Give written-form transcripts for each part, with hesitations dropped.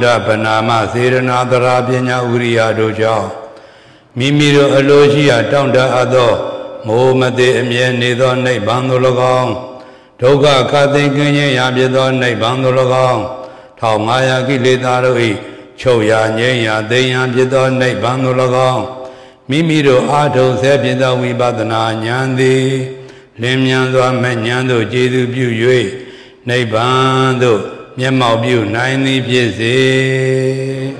Banama Serenatharabhina Uriya Doja Mimiro Alosia Tanda Ado Mohamade Mianidon Nai Bandologong Toga Katingunya Yabidon Nai Bandologong Taumaya Gilitaroi Choya Nyaya Deyan Jidon Nai Bandologong Mimiro Ato Sepida Vibadana Nyandi Lemyanzo Menyando Jesu Buyue Nai Bando Myanmao Biu Nai Ni Pye Se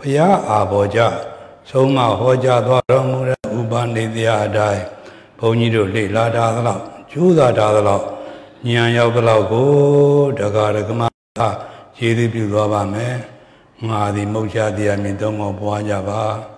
Pia So ma hoja dwara mura ubani the adai, ponido le la dadala, chuda dadala, nyan yabala go, dagara gamata, jiri bilaba me, ma the mocha the amidomo boajava.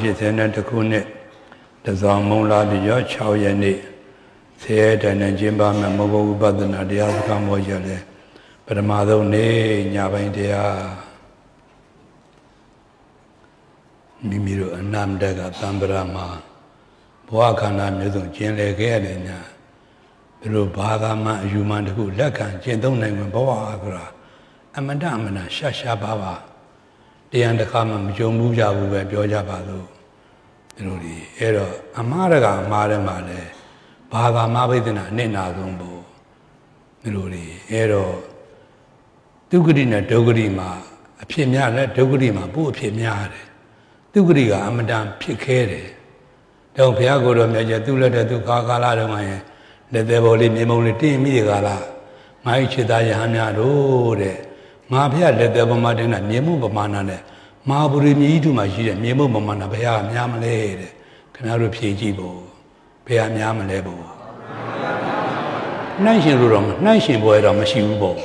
The undercommon Jomuja will be Joja Badu. Rudy, Ero, Amaraga, Mare Mare, Baba Mavidina, Nena Dumbo. Rudy, Ero, Dugurina Dogurima, a Pimia, Dogurima, Boo Pimiare, Duguriga, Amadam Picere. Don't Piago, Major Dulata, Dugala, the devil in Memoliti, Midigala, my Chidayana, Rode. Mabia let the Bomadena, Nemu Manane, Maburi Midu Majida, Nemu Mamana, Bea Yamale, Canaru Pijibo, Bea Yamalebo. Nanshin Rurum, Nanshin Boy Ramashibo,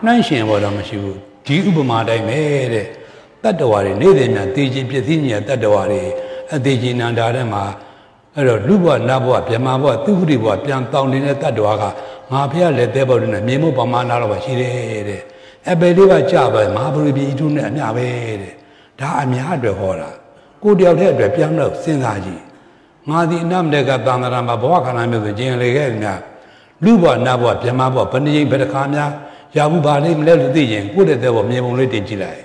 Nanshin Boramashibu, Tubumada made that the worry, Nadina, Digi Piatinia, that the worry, a Digi Nandarema, a Luba Nabo, Piamava, Turiwa, Pian Town in a Taduaga, Mabia let the Borina, Nemu Bamana was here. I believe I jabber, marble be doing a navade. Time yard horror. Good your head, the piano, Sinaji. Mardi Nam de Gabanarama Bokanam of the Jane Legania. Luba Nabo, Yamabo, Penny, Petacamia, Yabuba, Lim Leludin, good at the Memo Lady July.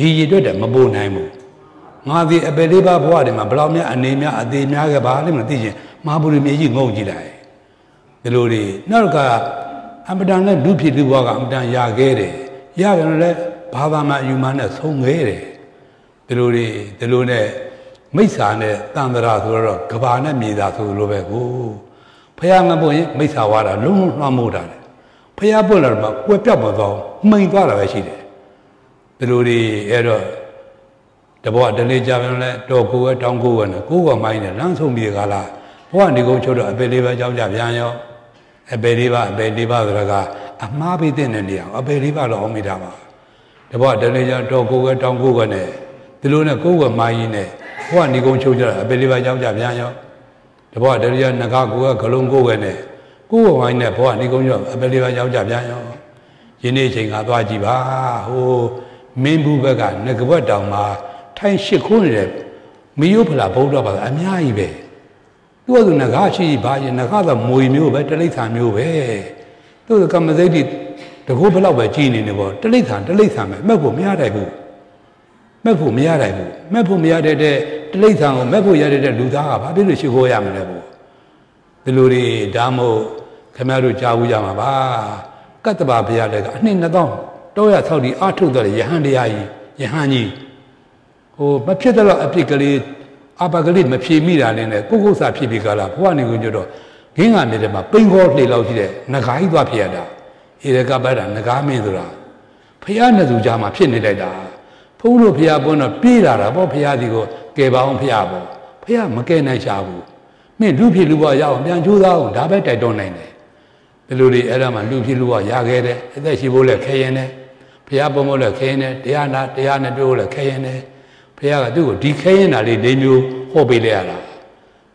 He did a Mabu Namo. Mavi a Beleba Boadima, Blamia, and Namia, Ademia, Balim, Tijan, Maburi, Majin, Gojilai. The Lodi Narga, Amadana Dupi, Duaga, Amdan Yagere, Yagan, Pavama, Humana, Songere. The Lodi, the Lune, Misane, Tandra, Cabana, Mida, Lobeco. Payama Boy, Misawara, Lung Ramuda. Payabola, Wepabo, Mingara, Vashide. The Lodi Error. The boy, the lady, Javan, Dogo, Dongo, and Google Miner, Lansum Bigala, one to go to a believer, Javiano, a believer, Raga, a Mabi Denia, a believer, Omidava. The boy, the lady, Dogo, Dongo, the Luna Google Miner, one to go to a believer, Javiano, the boy, the lady, Nagago, Columbo, and Google Miner, one to go to a believer, Javiano. You need to have a jiva, oh, Mimbuga, Nagawa. She couldn't me up a boat of a miabe. You are the Nagashi by Nagada Moimu, but the later you way. Those come as they did the Gopal of a gene in the world, the later, Mabu Miadabu. Mabu Miadabu, Mabu Miade, the later, Mabu Yade Luda, Abilishi Goyamabu. The Luri, Damo, Kamaru Jawuyamaba, Kataba Pialega, Ninadon, Doya told the Artu, the Yahandi, Yahani. Oh, my people are apparently, my people are in it. Google search people are. Who are you going to do? Who are you going to do? Who are you going to do? Who are you going to do? Who are you going to do? Who are you going to do? Decay and I did you, Hobilera.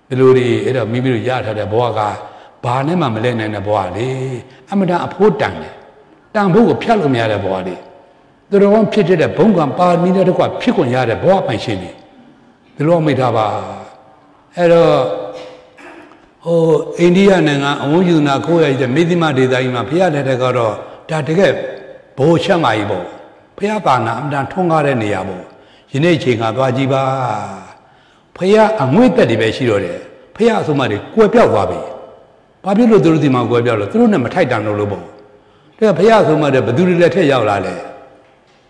The Lodi, it a Mibu Yata de Boga, Barnema Melen and a body, Amada Potan, Dambu Pialumia body. The Roman pitted a bung and bar me to quite pickle yard a boa machine. The Romidava Oh, Indian and I own you Nagoya, the Midima de Imapia de Goro, Tatagab, Bochamaibo, Piabana, and Tonga and Niabo. Genetics are Vajiba. Paya and wait that the Bashiro. Paya somebody, Guapia Wabi. Pablo Durima Guapia, through them a Titan or Lobo. There are Paya somebody, Baduri Lete Yaulade.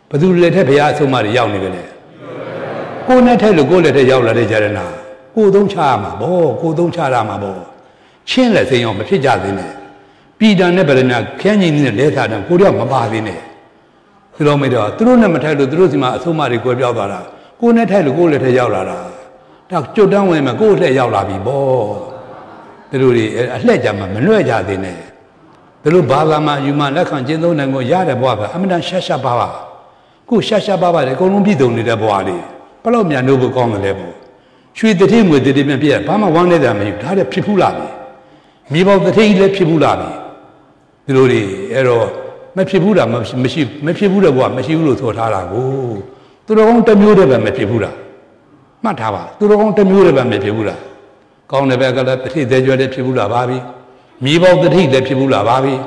Baduri Lete Paya somebody, Yaunivale. Go not tell the gold at Yaulade Jarana. Go don't charm, bo, go don't charm, bo. Chinless in your Matija in it. Be done never in a canyon in the letter and put up a bath in it. Kilometer, through Namatai to Drusima, so Mari Goyavara, go net head to go let a Yavara. Talk to down when I go let Yavabi ball. The Ludi, a legama, Manuja dine. The Lubama, you man, Lakan Jeno and Goyada Baba, Amanda Shasha Baba. Go Shasha Baba, the Columbi don't need a body. Palomia Nobu Gong level. Treat the team with the dim beer, Pama wanted them, you had a Pipulabi. Me about the thing let Pipulabi. The Ludi, Ero. Mepibuda, Mepibuda, Mepulu Totarago. To the wrong time you ever Mepibuda. Matava, to the wrong time you ever Mepibuda. Count the beggar that he dejured Pibula Babi. Me about the tea, the Pibula Babi.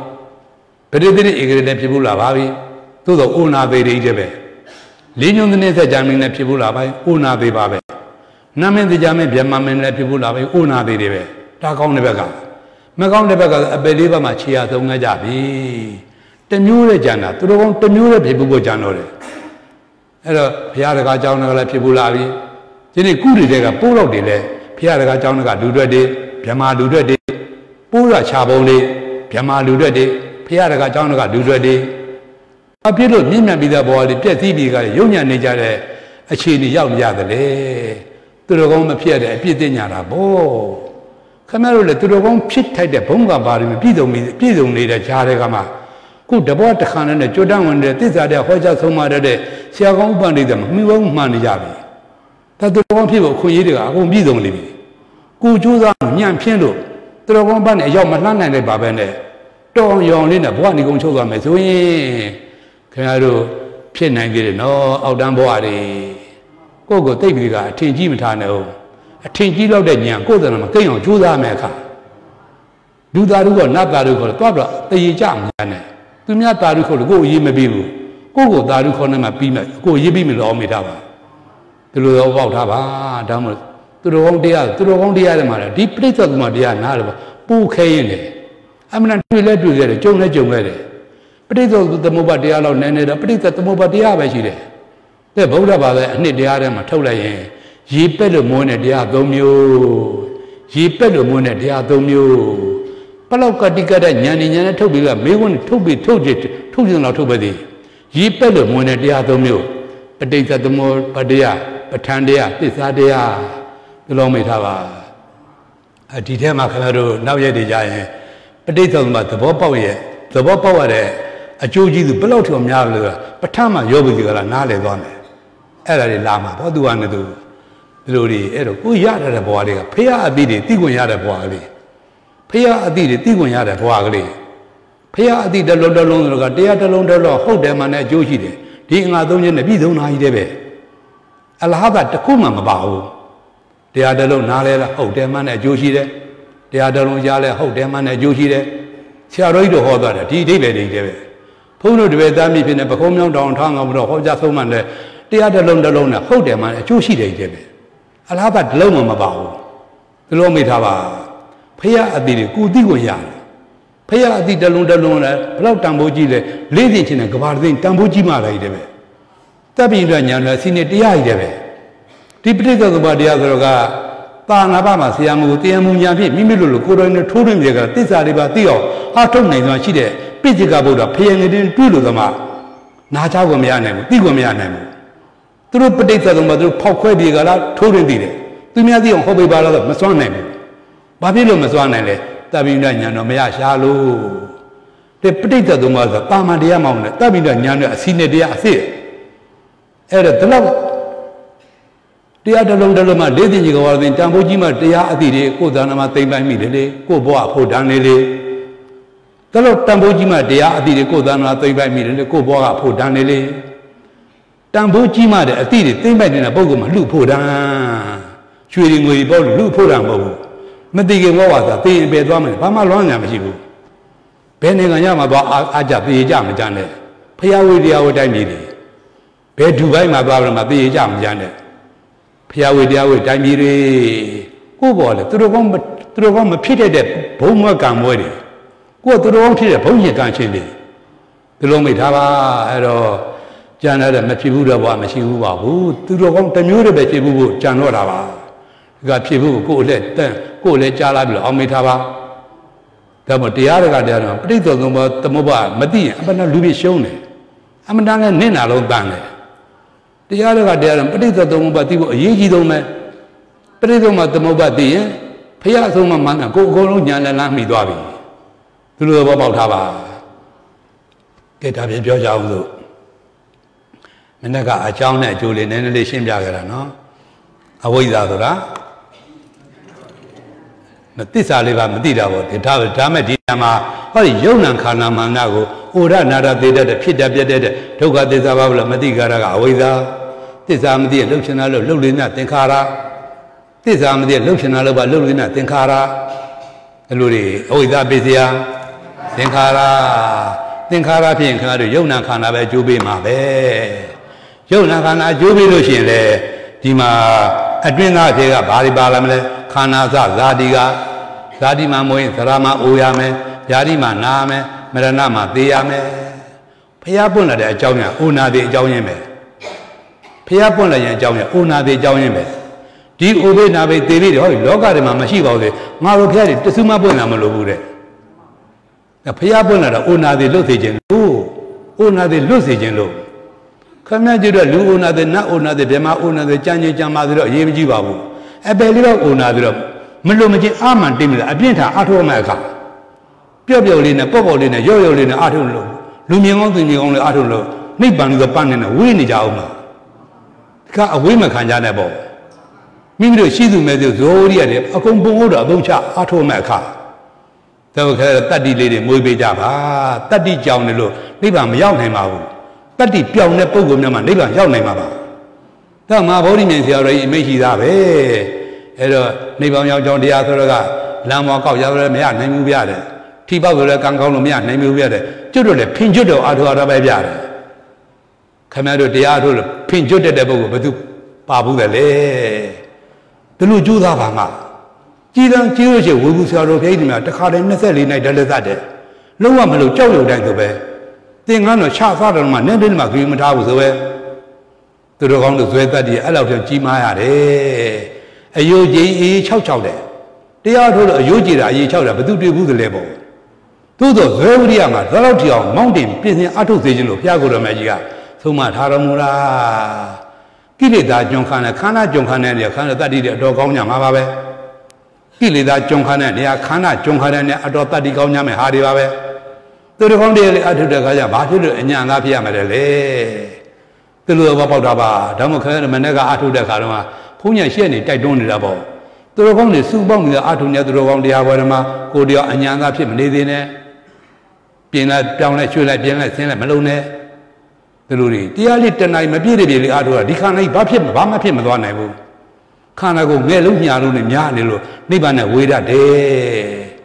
Pedidity, egreted Pibula Babi. To the Una de Jebe. Lean the Neta Jamming Nepibula by Una de Babe. Namen the Jammy Biamaman Nepibula by Una de Debe. Takon the beggar. Macon the beggar, a believer Machia Tonga Jabi. The new Jana, to the one to new people go Janore. Piaraga Janaga Pibulavi, Jenny Kuri de Puro de Piaraga Janaga Dudade, Piama Dudade, Pura Chabole, Piama Dudade, Piaraga Janaga Dudade. A pillow Nina be the boy, the Petibiga, Union Nijare, a chini young Yadale, to the one appeared a Pidinara Bo. Camaro to the one chit tied the Ponga bar in Pidum need a Charegama. Good the water can and the Jordan when the Tizade Hoja so much a day, Siagon Bandidam, me won't manage. That the one people who eat it won't be don't live. Good Judah, Yan Piano, the one band a young man and a babane. Don't you only have one going to them as we can I do Pin and get it all out down body. Go go take me a tin Jimitano, a tin Gilo de Yan, go to them, a thing of Judah Mecca. Do that, do not that, do the Yijang. To me, I thought you could go in a bill. Koko daru kono ma pima, koko yibi mi lom ita ba. Tulu lom ba ita ba, damu. Tulu kong dia le mana. Di perita tu mana dia nak le ba. Pukai ini. Amanah tu le, jom le. Perita tu muka dia lau nene le. Perita tu muka dia apa sih le? Tapi baulah bawa ni dia le macam thula ye. Jipelu mone dia domio. Jipelu mone dia domio. Palau ketika ada nyanyi tu bila megun tu jelah tu badi. Jipelu mone dia domio. Perita tu muka dia, perthan dia, tisah dia. Tolong mereka ba. Di sini macam itu, nampak dia. Perdetaan macam terbawa pau ada. Acuh jitu belau tu amnya leda. Pertama yobu juga lah, nale doan. Era ni lama, paduan itu. Lori, era kui yada ada bawa leka. Paya adi de tigun yada bawa leka. Paya adi de tigun yada bawa leka. Paya adi dalon leka. Dia dalon. How dia mana acuh jitu? Dia ngadunya nabi tu naik debe. Alhamdulillah tak kuma membawa. Dia ada lom nale lah, how dia mana joshi le. Dia ada lom jale, how dia mana joshi le. Siapa itu hoda le, dia beri dia. Pulau dua dami pun, bakom yang downtown ambil kau jatuh mana. Dia ada lom dalom le, how dia mana joshi le dia. Alhamdulillah lom ama bau, lom itu bah. Paya adi le, kudi gua. Paya adi dalom le, pelau tamboji le, ledi cina kepar dini tamboji malai dia. Tapi orang yang sini dia dia. Tiba-tiba tu badia terukah, tanah bama siamu tiamu nyambi, mimilulu kurang ini turun juga, tiada riba tiaw, atom ni tuan ciri, pijak bola, peyang ini dulu sama, naja gomya nemu, ti gomya nemu, terus perdekat tu baru pakai dia galah turun dia, tu ni ada yang hobi barat tu macam nemu, babi lu macam nemu, tapi orang yang namanya syalu, perdekat tu baru tanah dia mau nemu, tapi orang yang sini dia sih, ada dalam dia dalam ada di sini kalau ada yang boji macam dia ada di kau dah nama tengah mili le kau bawa kau dah ni le kalau tamboji macam dia ada di kau dah nama tengah mili le kau bawa kau dah ni le tamboji macam ada di tengah ni na bawa macam lu kau dah curi ngui bawa lu kau dah bawa macam dia bawa dah tengah berdoa macam apa malu ni macam itu peninganya macam ajar dia macam ni pelajar dia orang mili berdubai macam apa dia macam ni Pihak awal dah miri, kau boleh terus orang mesti ada banyak kamu ni, kau terus orang mesti ada banyak kancing ni, terus mereka ada jangan ada macam buat bu, terus orang ternyuruh macam bu jangan orang apa, macam bu kau leh jalan belum mereka apa, tapi dia ada kerana periksa semua temu bah mesti apa nak lebih siung ni, apa nak ni nak lompat ni. Dia ada kadang-kadang periksa tu mubati, ye jitu me, periksa mata mubati ye, pihak tu mana kau jangan lami dua bi, tu lu bawa apa? Kita belajar jauh tu, mana kah jauh ni juli ni lesim jaga no, awal dah tu lah, nanti salibah nanti dah buat, kita ramai di mana, hari jauh nak kahana mana aku, orang nara deda deh, pihak dia deh, tukar desa bawa nanti gara awal dah. Tizam dia lukisan lalu lulina tengkara, tizam dia lukisan lalu bawa lulina tengkara, luri, oida bezia, tengkara pihak ada jauh nak kahana berjubi mabe, jauh nak kahana jubi lukisan le, di mana adunah pihak bari balam le, kahana zadiga, zadi mamuin serama uya me, jadi mana me, merana matiya me, pihak pun ada jauhnya, una di jauhnya me. Pihak pun lagi yang jauhnya, orang ada jauhnya ber. Di ubin nabi TV deh, loga deh mama sih bawa deh, malu pihak itu semua pun nama lubu deh. Pihak pun ada orang ada lu sejen lu, orang ada lu sejen lu. Kami juga lu orang ada na orang ada bema orang ada canggih canggih ada yang ji bawa. Abeli bawa orang ada, malu macam aman timur, abli tak atuh mereka. Biar lina, bawa lina, jauh lina atuh lu, lu miang tu atuh lu, ni bangga panen wui ni jauh mah. Kau awal makan jangan bawa. Mungkin situ macam zoria ni, aku bukan orang bocah, atau mereka. Tapi kalau tadi leh mui berjaya, tadi jauh ni lo, ni bang jauh ni mahu. Tadi jauh ni pukul ni mana, ni bang jauh ni mahu. Tapi mahu ni macam orang ini macam siapa? Hello, ni bang jauh dia tu leka, lama kau jauh ni macam ni mui berjaya. Tiba tu leka kau ni macam ni mui berjaya. Jodoh ni pinjol atau ada berjaya. Commando Diado, Pinjo de Debo, but Babu Valley. The Luju Lavama. Gidan Chiroji, Wubu Saro Pedima, the Karen Nesseli Nadalazade. No one will tell you that away. Think on a sharp father, my name in my agreement hours away. To the wrong of the allowed of Jimaya. A Yoji Chow Chow there. They are told a Yoji each other, but do the level. To the Zodiama, Zalati of Mountain, Pissin Atosian of Yagoda Magia. So much Haramura. Killy that Jonkana, Kana, Jonkana, Kana, that did a dog on Yamabe. Killy that Jonkana, Kana, Jonkana, Adopta di Gonyam, Haribabe. The Hong Daily Adagaya Batu and Yangapia Madele. The Lova Bodaba, Damokan, Managa Atu da Karama, Punya Sheni, Taidoni Labo. The Hong is Subong, the Atu Nedro, the Awarama, Kodia and Yangapim, Nadine. Pina down at Chula, Pina, Sena Malone. The Luri, dear little night, my beauty, Adua, Dicana, Bapim, Bamapim, Donabu. Canago, Melunia, Lunimiano, Nibana, Wida de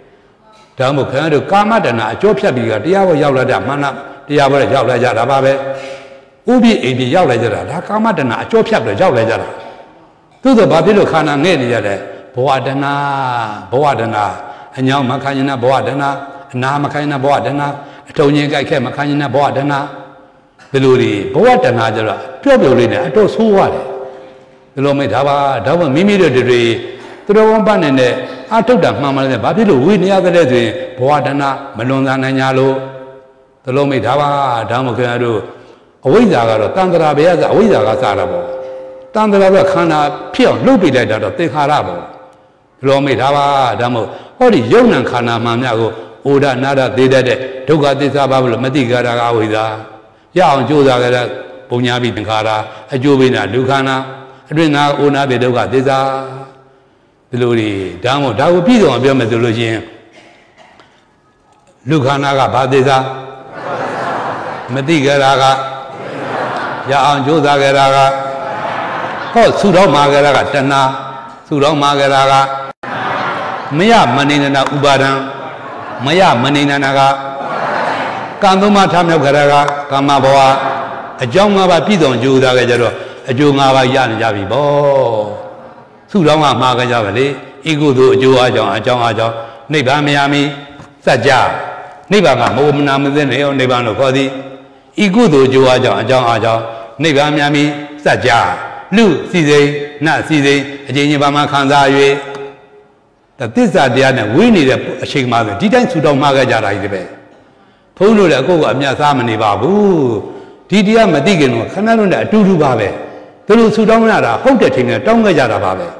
Damocano, Kamadana, Jopia, Diabo Yavla, Mana, Diabo Yavla Jarababe, Ubi, Ebi Yavla Jara, Kamadana, Jopia, Javla Jara. To the Babilo Kana Nelia, Boadana, Boadana, and Yam Macayana Boadana, and Namacayana Boadana, Tony Gaka Macayana Boadana. The Luri, Boat and Adara, Tribulina, I told who are the Lomedava, Double Mimir degree, the Roman Banane, I told them, Mamma, the Babilu, we near the Ledwin, Boadana, Malona Nanyalo, the Lomedava, Damocano, Awizagaro, Tandra Beza, Awizagatarabo, Tandra Kana, Pio, Lupi, the Teharabo, Lomedava, Damo, or the Yonan Kana Manago, Uda Nada, Dida, Togadiza Bablo, Madigara, Awida. Young Joda Punyabi Pinkara, a Juvina Lucana, a Rina Una Bedoga Deza, the Luri, Damo Dago Pido on Biometology Lucanaga Badeza Medigaraga Young Joda Garaga, called Sudo Magaraga Tana, Sudo Magaraga Maya Manina Ubadam, Maya Manina Naga. Kanduma Tamil Garaga, Kamaboa, a Jongaba Pidon Juda Gajaro, a Jungava Yan Javibo, Sudama Magajavali, Igudu, Juajo, and Jongajo, Nebamiami, Saja, Nebama, Mobnam, the Neo Nebano Kodi, Igudu, Juajo, and Jongajo, Nebamiami, Saja, Lu, Cide, Nat Cide, Jenibama Kandaye. That this idea we need a shake mother, didn't Sudamaga. Polo la go a mia family babu. Didia Madigano, Canaluna, Dudu Babe. Tulu Sudomara, Hogating, Dongajara Babe.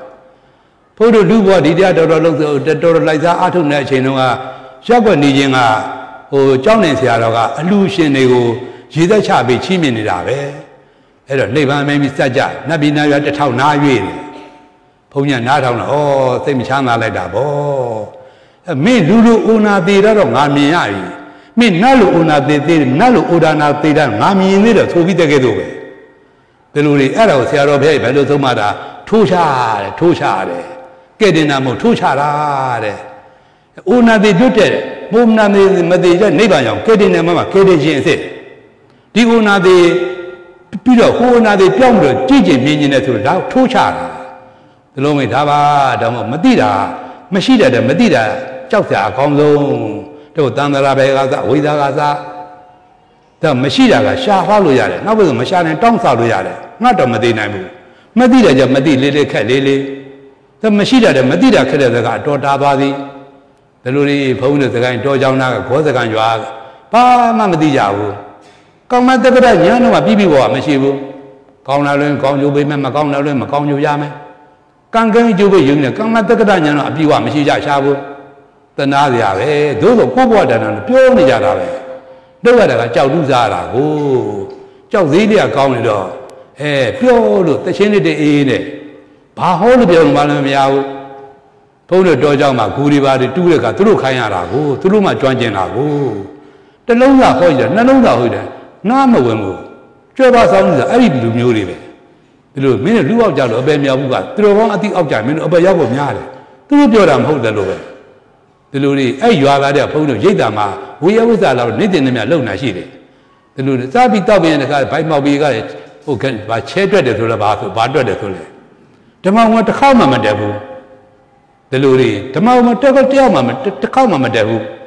Polo Duba, Didia Doraliza, Atum Nachenoa, Jabba Nijinga, O Johnny Siaraga, Lucian Ego, Jida Chabi, Chimini Rabe. At a labor, maybe Saja, Nabina at the town Navi. Punya Natan, oh, Semichana Ledabo. A me Lulu Una de Ramiari. Me Nalu Una de Nalu Udana Tida, Mami Nida, to be the getaway. The Luri Arrow, Sierra Bay, Velotomada, Tushare, Tushare, Gedinamo, Tushare, Una de Dute, Mumna de Madeja, Nebayon, Gedinama, Kediji, the Una de Pilo, Una de Pyongo, Gigi, meaning to Tushara, the Lomedava, Damo Madida, Mashida, the Madida, Chapter, Kongo. To Dandarabega, Wizagaza, the Mashida, Shahaluyare, not with the Mashan and Tom Saluyare, not the Madinabu. Madida, the Madili Kalili, the Mashida, the Madida Kalaka, Totabadi, the Luri, Pona, the Gan Dojana, Kozagan Yag, Pa Mamadijabu. Come at the Granano, a Bibiwa, Mashibu, Konalun, Konubi, Makonalun, Makonu Yame, Kangan Jubi Union, come at the Granano, a Biwa, Mashija Shabu. The Nadia, eh, those of Coboda and Pioni Jarabe. No other Chaluzara, oh, Chalzidia Commodore, eh, Pio, the Shenade in it. Pahol Bion Malamiao, Polo Dojama, Kuriba, the Tulaka, through Kayara, go, through my Janjana, go. The Longa Hoya, Nanonga Hoya, Nama Wemu, Java sounds the Arab Lumuribe. The Lumina Lu of Jalo, Bemiabuga, through one at the object, and Obayabo Yare, through Joram hold the Lowe. The Luri, you are at a point of Jedama, we always allow Nitin alone as she did. The Luna Zabi Tabi and a by Mabiga, who can by Chedred to the Bath, Badred to the Tamama to Kama Madebu. The Luri, Tamama Table Tiamma to Kama Madebu.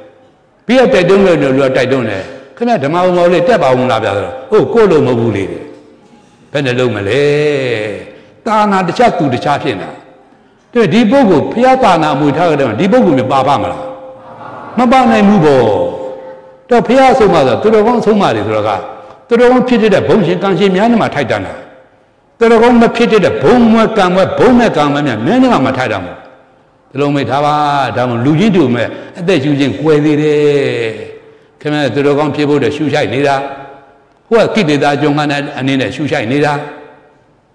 Pierre Taduna, Tadone, can I Tamama Taba, oh, Kolo Mabuli. Penelomale, Tana the Chatu the Chatina. The Dibogu, Piatana Mutaga, Dibogu Babamala. Mabana Mubo. The Pia so mother, to the one so married, to the one pitted a bone, she can't see Mianama Titana. To the one pitted a bone work down where bone at down and Mianama Titam. The long made Hava down Lujidume, and they using Quay. Come out to the one people the Shusha Nida. Who are kidded that young man and in a Shusha Nida?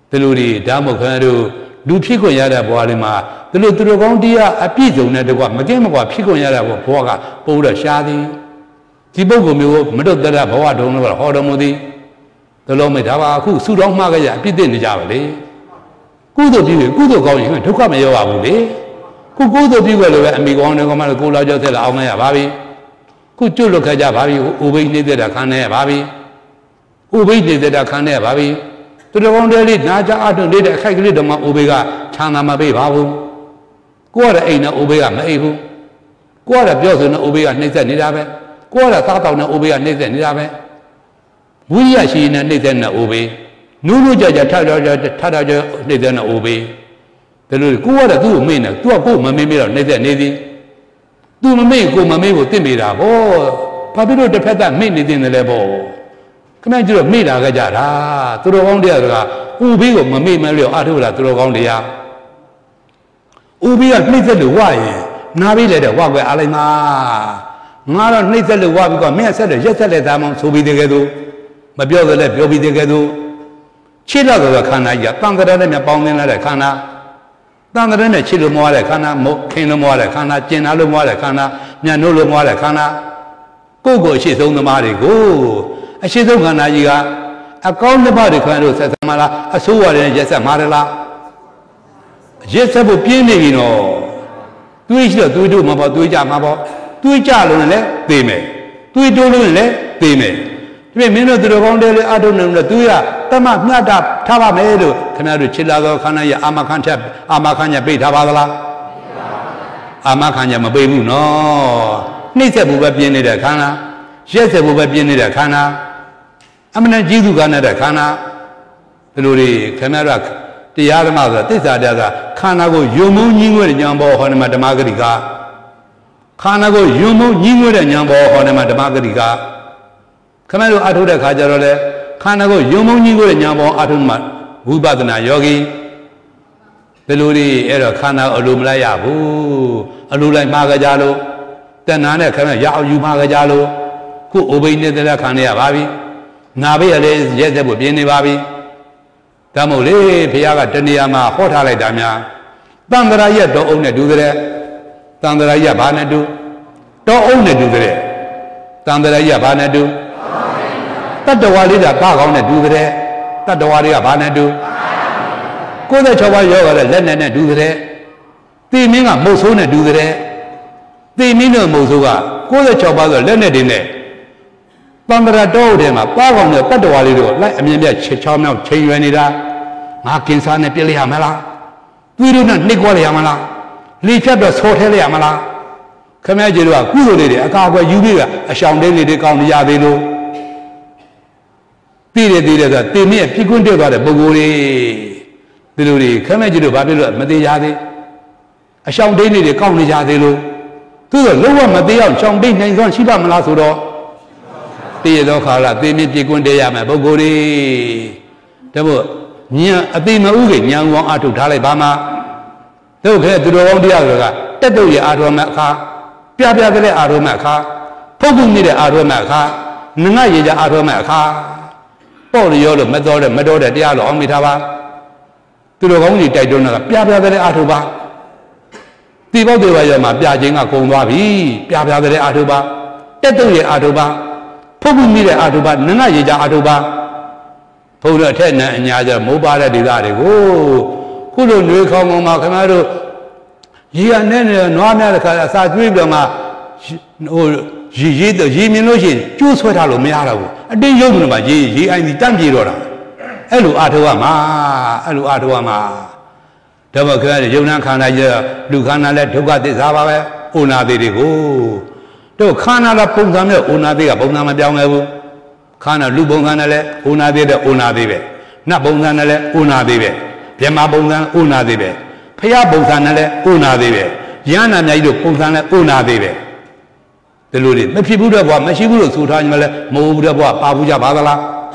The Ludi, Damo Canu, Lupico Yada Boalima, the Luturondia, a pigeon at the Wamagama, Pico Yada, Boga, Boda Shadi. Tibogo Mio, Middle Dada Boa don't know how to modi. The Lomitawa, who sued on Magaya, did in the Javali. Good of you, good of going to come your Abu. Could good of you and be going to come and go like your Almaya Babi. Could you look at Jababi, who waited at Kane Babi? Who waited at Kane Babi? To the one that did Naja, I don't need a calculated Ubega, Chanamabe Babu. Quarter ain't no Ubega, Mabu. Quarter dozen Ubega, Nathan Nidabe. Quarter thousand Obi and Nathan Nidame. We are seen and Nathan Obi. No judge Tadaja Nathan Obi. The little quarter 2 men, two of whom a member of Nathan Nidhi. 2 men go mammy with Timida. Oh, Papino de Peta made it in the level. Commander of Mida Gajara, Turondia, Ubi of Mammy Mario Arula Turondia. Ubi admitted the why, Navi led a walk with Alima. Mara neither the one got me said just let them so be together. My brother left you be together. Chill out of the cana, ya, Tangaran, a pound in a cana. Tangaran, a chill more a cana, Kano more a cana, Jenalo more a cana, Nanolo more a cana. Go, she's on the body, go. A she's on Ganajiga. I call the body canoe, says Amara, a sewer and just a marilla. Just a puny, you know. Do each the two do, Mabo, do Jamabo. Two Jalunle, they may. Two Dolunle, they may. We may not do the one day, I don't know the Duya, Tama, Nada, Tava Medo, Canadu, Chilago, Canaya, Amakanta, Amakanya, Bay Tavala, Amakanya, Mabu, no. Nita Buba Bienida Kana, Jesse Buba Bienida Kana, Amana Jidu Ganada Kana, the Luri, Canarak, the Yadamaza, this other, Kanago, Yomu, Ningu, Yambo, Honamata Margarita. Kanago, Yumu, Ningu, and Yambo, Honamata Margarita. Kamado Atu de Kajarole, Kanago, Yumu, Ningu, and Yambo, Atuma, Ubadana Yogi, Peluri, Era Kana, Alumlaya, Alulai Magajalo, Tanana Kana Yao Magajalo, who obeyed the Lakania Babi, Nabi Ales, Jezebu Bieni Babi, Tamole, Piaga Teniama, Hotale Damia, Bandaraya don't own a dudere. Tandaraya Banadu, don't only do the Tandaraya Banadu, that the Walida Bag on a do the that the Walia Banadu, go the Chava Yoga, Lennon and do the day, they mean a Mosona do the day, they mean a Mosuga, go the Chava, Lennon in there. Bandara told him a bag on the Padawalido, like Amelia Chichamel, Chayuanida, Markinson and Pili Amala, we do not Nicoli Amala. Lichap the Sotele Amala. Come at you, a good lady, a car where you be a shambled lady called Yavino. Peter did that, they made Pigunde by the Boguri. The Ludi, come at you to Babylon, Madejade. A shambled lady called Yadelo. To the lower Madea, Shambin, and Shiba Malasuro. Theodokala, they made Pigunde Yama Boguri. Double near a beam of Ugin, young one out to Talibama. No, to the old Diagra, Tetoya Aromaka, Piabia Aromaka, Pogumida Aromaka, Nanaya Aromaka, Polio, Medoda, Medoda Dialo, Omitava, to the only Tadona, Piabia Atuba, Divodiwayama, Piajinga Kumbavi, Piabia Atuba, Tetoya Atuba, Pogumida Atuba, Nanaya Atuba, Pola Tena and Yaja Mobile Dilago. Who don't do come on Ye and then no America, as I dreamed of my Ye Minoji, choose what Alumia, and then Yomba, ye and the Tandirora. Hello, Atuama, hello, Atuama. Democrat, Yonakana, Lucana, Toga de Zava, Una de Go. To Canada Pungame, Una de Abonama down, Kana Lubonganale, Una de Una de Nabonganale, Una de Yamabongan, Una de Payabonganale, Una de Yana Nadu Pungana, Una de. The Lord, the people of what Mashiburu, Sutanimala, Mobuda, Pabuja Bagala,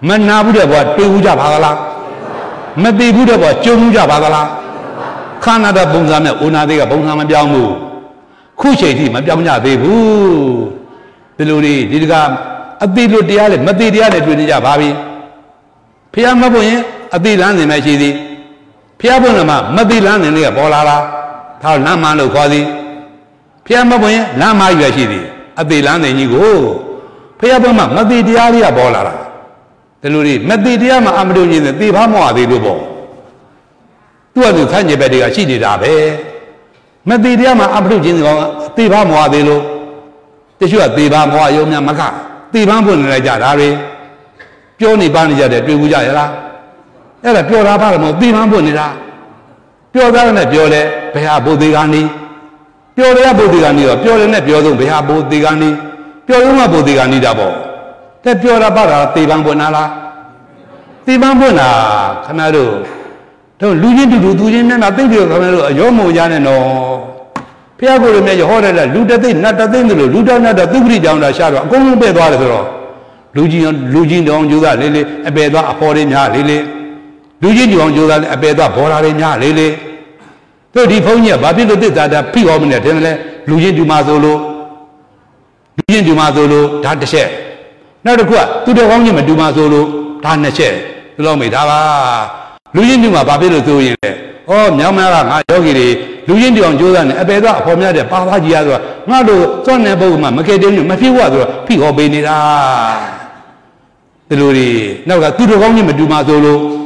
Manabuda, Puja Bagala, Mabi Buddha, Chumuja Bagala, Canada Bungana, Una de Bungama Jamu, Kushati, Madamia, Bebu, the Lord, Dilgam, Abidu Diale, Madi Diale, Tunija Babi, Piamaboye, Abilan, the Mashidi, Piabonama, Madilan, and Bolala, Talamano Kazi. Piamaboy, Lama Yashidi, Abilan and Yigo, Piabama, Madi Diaria Bolara, the Luri, Madi Diama Amduni, the Bibamo Abibo. Two of the Tanjabedi Ashidi Dabe, Madi Diama Abdujin, Bibamo Abilo, the Shua Bibamo Ayomia Maka, Bibambun Rajadari, Johnny Banija de Bibujayala, Ella Piora Paramo, Bibambunida, Piora Piole, Peha Budigani. Pure Budigani, pure and pure, we have Budigani, pure Budigani double. The pure Abara, Tibambonala, Tibambona, Canado. Don't lose into Dudin and I think you're Yomo Yanano. Piago made your horror, Luda, not a thing, Luda, not a dubri down the shadow, go to bed, Lugin don't do that, Lily, a bed of Porina, Lily. Lugin don't do that, a bed of Borarina, Lily. So the phone, Babilo did that, Piomina, Lugin Dumazolo, Lugin Dumazolo, Tantashe. Not a quad, to the Hongi Dumazolo, Tantashe, Lomidava, Lugin Duma Babilo doing it. Oh, Namara, Mayogi, Lugin Dum Jordan, Abeda, Pomada, Papagiago, Mado, Son Neboma, Macadam, Mafiwa, Pio Benida. The Luri, now that to the Hongi Dumazolo.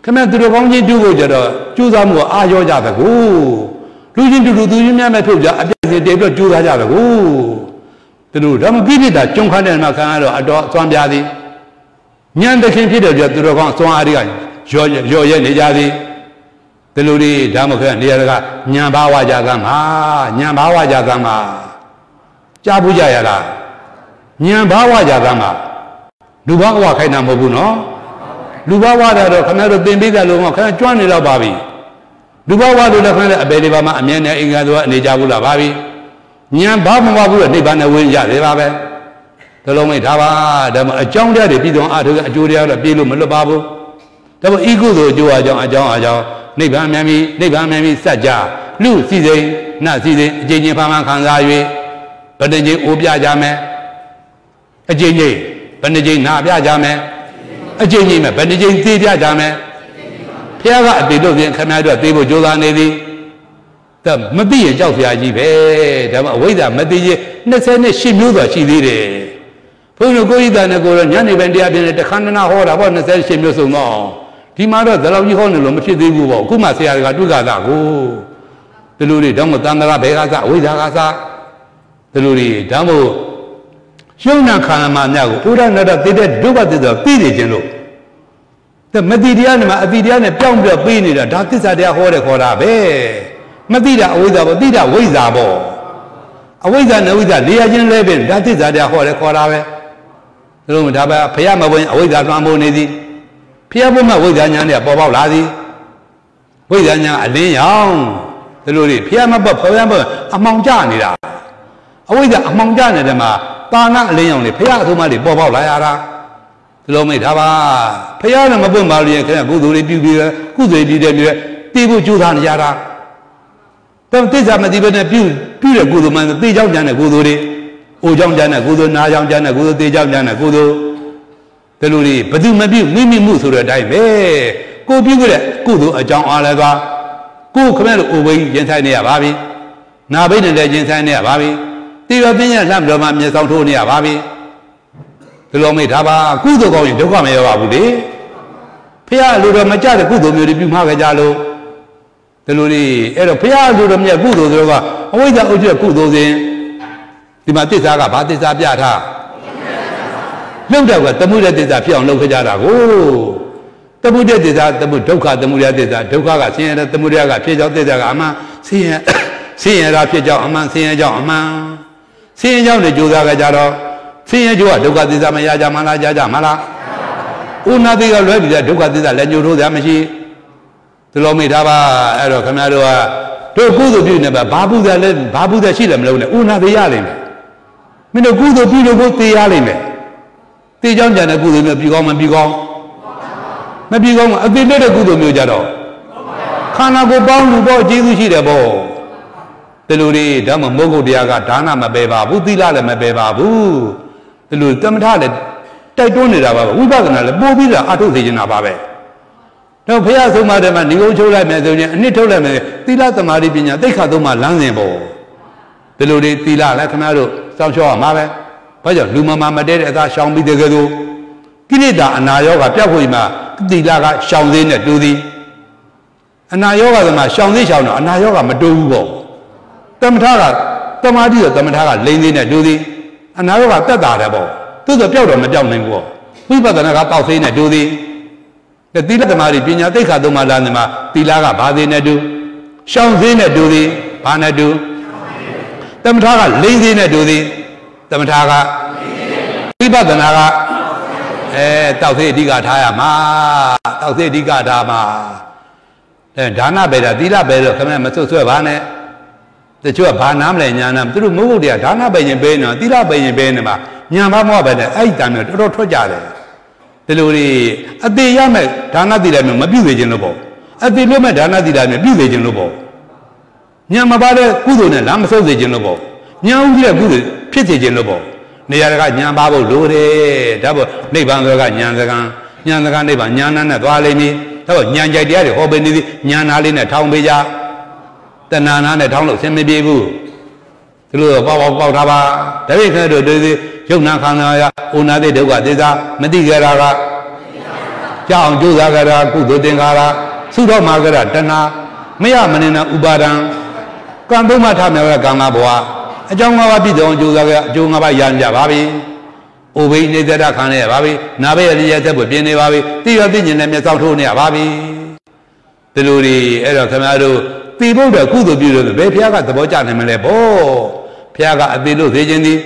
Come to the wrong do Jada, Chuzamo, Ayoja, who? Losing to do you never told you, I guess they did do that. Who? The Lord, I'm giving that Chunkan and Macano, adult Sandadi. Nyan the King Peter, just to the wrong Sandadi, Joya Nijadi. The Ludi, Damokan, Niaga, Nyambawa Jagama, Nyambawa Jagama, Jabujayala, Nyambawa Jagama, Dubawa Kainamobuno. Lubawa that cannot be made alone, can join the Babi. Lubawa do not a baby Bama, Amena, Ingadu, Nijabula Babi. Niam Babu, Nibana Winja, Levabe. The Lomitawa, the Jonga, the Bidon, Adu, Julia, the Bilu, Mulababu. The Ego, you are John, Niban Mammy, Saja, Lu, Cizay, Nazi, Jenny Pama Kanzawi, Panaji Ubia Jame, a Jenny, Panaji Nabia Jame. A genuine, but the Jane Tia Dame. Piava, they don't get Canada, they will do that. The Madi and Jalfia Gibe, the way that Madi, Nathan, she knew that she did it. Puno Goida Nagor and Yanni Vendia did the Kanana Hora, one Nathan, she knew so long. Timara, the lovely Honolulu, she did go, Kumasia, Gaduga, the Luri, Damo Damara, Begaza, Wizagaza, the Luri, Damo. Shona Kanama now, Uranada did do what is a village. The Medidiana, Avidiana, Pong, the Pinida, Doctors are their horror for Abe. Madida, without Vida, Wizabo. Awiza, no, with a Liajan Levin, Doctors are their horror for Abe. Lumidaba, Payama, Awiza Ramonedi, Piabuma, Wizanya, Boba Ladi, Wizanya, Alion, the Luri, Piama, Payama, among Janida. Awiza among Janadama. Bana Leon, the Pia, who might be Boba Layara, the Lomidava, Pia, Mabumari, and Gudu, who they did, they would choose on Yara. Don't take up a different Peter Guduman, the Jam Jana Guduri, Ujam Jana Gudu, Najam Jana Gudu, the Jam Jana Gudu, the Luri, but you may be women move to the time, eh? Go be with Gudu, a John Oliver, go command away Jensania Babi, Nabi and Jensania Babi. They have been a number of Mamma Santonia Babi. The Lomitaba, Kudo going to come here, Abu Day. Pia Luda Macha, Kudo, Mugajalo. The Luri, Pia Luda Mia Kudo, always that Uja Kudo, then. ဒီမှာသစ္စာကဘာသစ္စာပြထားလောက်တော့ကသမုဒယသစ္စာဖြစ်အောင်လုပ်ခဲ့ကြတာကိုသမုဒယသစ္စာဒုက္ခသမုဒယသစ္စာဒုက္ခကဆင်းရဲသမုဒယကဖြစ်ကြောင်းသစ္စာကအမှန်ဆင်းရဲတာဖြစ်ကြောင်းအမှန်ဆင်းရဲကြောင်းအမှန်ဆင်းရဲကြောင်းနဲ့ကြိုးစားကြတော့ဆင်းရဲကြောင်းကဒုက္ခသစ္စာမရကြမလားကြမလားဥနာတိကလွဲပြီးတဲ့ဒုက္ခသစ္စာလက်ညှိုးထိုးစရာမရှိဒီလိုမိထားပါအဲ့တော့ခင်ဗျားတို့ကတို့ကုသိုလ်ပြုနေပါဘာပူဇာလဲဘာပူဇာရှိလဲမလို့နဲ့ဥနာတိရလိမ့်မယ်မင်းတို့ကုသိုလ်ပြုလို့ကိုသိရလိမ့်မယ်သိကြောင်းကြံတဲ့ကုသိုလ်မျိုးပြီးကောင်းမပြီးကောင်းမပြီးကောင်းအသိတဲ့ကုသိုလ်မျိုးကြတော့ခန္ဓာကိုယ်ပေါင်းလူပေါ့ကျေးဇူးရှိတယ်ပေါ့ဒီလိုတွေဒါမှမဟုတ်ကုတ်တရားကဒါနမပယ်ပါဘူးသီလလည်းမပယ်ပါဘူးဒီလိုသမထလည်းတိုက်တွန်းနေတာပါပဲဝိပဿနာလည်းပို့ပြီးတာအထုတ်သိချင်တာပါပဲတော့ဘုရားဆုံးမတယ်မှာနေကုန်ချုပ်လိုက်မယ်ဆိုရင်အနစ်ထုတ်လိုက်မယ်သီလသမာဓိပညာသိက္ခာသုံးပါးလမ်းစဉ်ပေါ့ဒီလိုတွေသီလလည်းခင်ဗျားတို့စောင့်ရှောက်ရမှာပဲဘာကြောင့်လူမမာမတည့်တဲ့အသာရှောင်ပြီးတဲ့ကဲသို့ကိလေသာအနာရောဂါပြတ်ဖို့ဒီမှာသီလကရှောင်သေးနဲ့တူသည်အနာရောဂါကမှရှောင်သေးရှောင်တော့အနာရောဂါမတူဘူးပေါ့သမထကသမာဓိရောသမထကလိမ့်သေးနဲ့တူသည်အနာရောဂါတက်တာတယ်ပေါ့သူတို့ပျောက်တော့မပျောက်နိုင်ဘူးပေါ့ဝိပဿနာကပေါက်သေးနဲ့တူသည်တဲ့သီလသမားတွေပညာသိက္ခာသုံးပါးလမ်းတွေမှာသီလကဘာသေးနဲ့တူရှောင်သေးနဲ့တူသည်ဘာနဲ့တူသမထကလိမ့်သေးနဲ့တူသည်သမထကဝိပဿနာကတောက်သေးအဓိကထားရမှာတောက်သေးအဓိကထားမှာဒါနပဲတာသီလပဲလို့ခမမဆွဆွဲပါနဲ့တချို့ကဘာနားမလဲညာနာသူတို့မဟုတ်ဘူးတရားဒါနပဲရင်ပဲနော်သီလပဲရင်ပဲနေမှာညာဘာမဟုတ်ပဲနဲ့အဲ့တမ်းတော့တော်တော်ထွက်ကြတယ်ဒီလိုတွေအသေးရမဲ့ဒါနသီလမျိုးမပြုသေးခြင်းလို့ပေါ့အသေးလို့မဲ့ဒါနသီလမျိုးပြုသေးခြင်းလို့ပေါ့ညာမပါတဲ့ကုသိုလ်နဲ့လမ်းမဆုပ်သေးခြင်းလို့ပေါ့ညာဥကြီးတဲ့ကုသိုလ်ဖြစ်စေခြင်းလို့ပေါ့နေရာကညာပါဖို့လိုတယ်ဒါပေါ့နိဗ္ဗာန်ဆိုကညာစကံညာစကံနိဗ္ဗာန်ညာနာနဲ့သွားလိမ့်မည်ဒါပေါ့ညာကြိုက်တရားတွေဟောပေးနေသည်ညာနာလေးနဲ့ထောင်းပေးကြတဏှာနာနဲ့ထောင်းလို့ဆင်းမပြေဘူးဒီလိုပေါက်ပေါက်ထားပါဒါပြင်ခဲတို့တွေ့သည်ယုံနာခန္ဓာရအိုနာတိဒုက္ခသစ္စာမတိကြတာကကြောက်အောင်ကြိုးစားကြတာကုသိုလ်သင်္ခါရသုတော်မာကြတာတဏှာမရမနေနာဥပါဒံကံသုံးပါးထားမြောက်ကံငါးဘဝအကြောင်းငါးပါးပြည့်စုံကြိုးစားကြအကျိုးငါးပါးရကြပါပြီ။အိုဘိနေသဒ္ဒခံနေရပါပြီ။နာဘိရလေးရသက်ဖို့ပြင်နေပါပြီ။တိရသိဉ္ဉနဲ့မျက်စောက်ထိုးနေရပါပြီ။ဒီလိုတွေအဲ့တော့ခင်ဗျားတို့သိဖို့တဲ့ကုသိုလ်ပြုလို့ဘယ်ဘုရားကသဘောကျနိုင်မလဲပေါ့။ဘုရားကအသေးလို့သိခြင်းသည်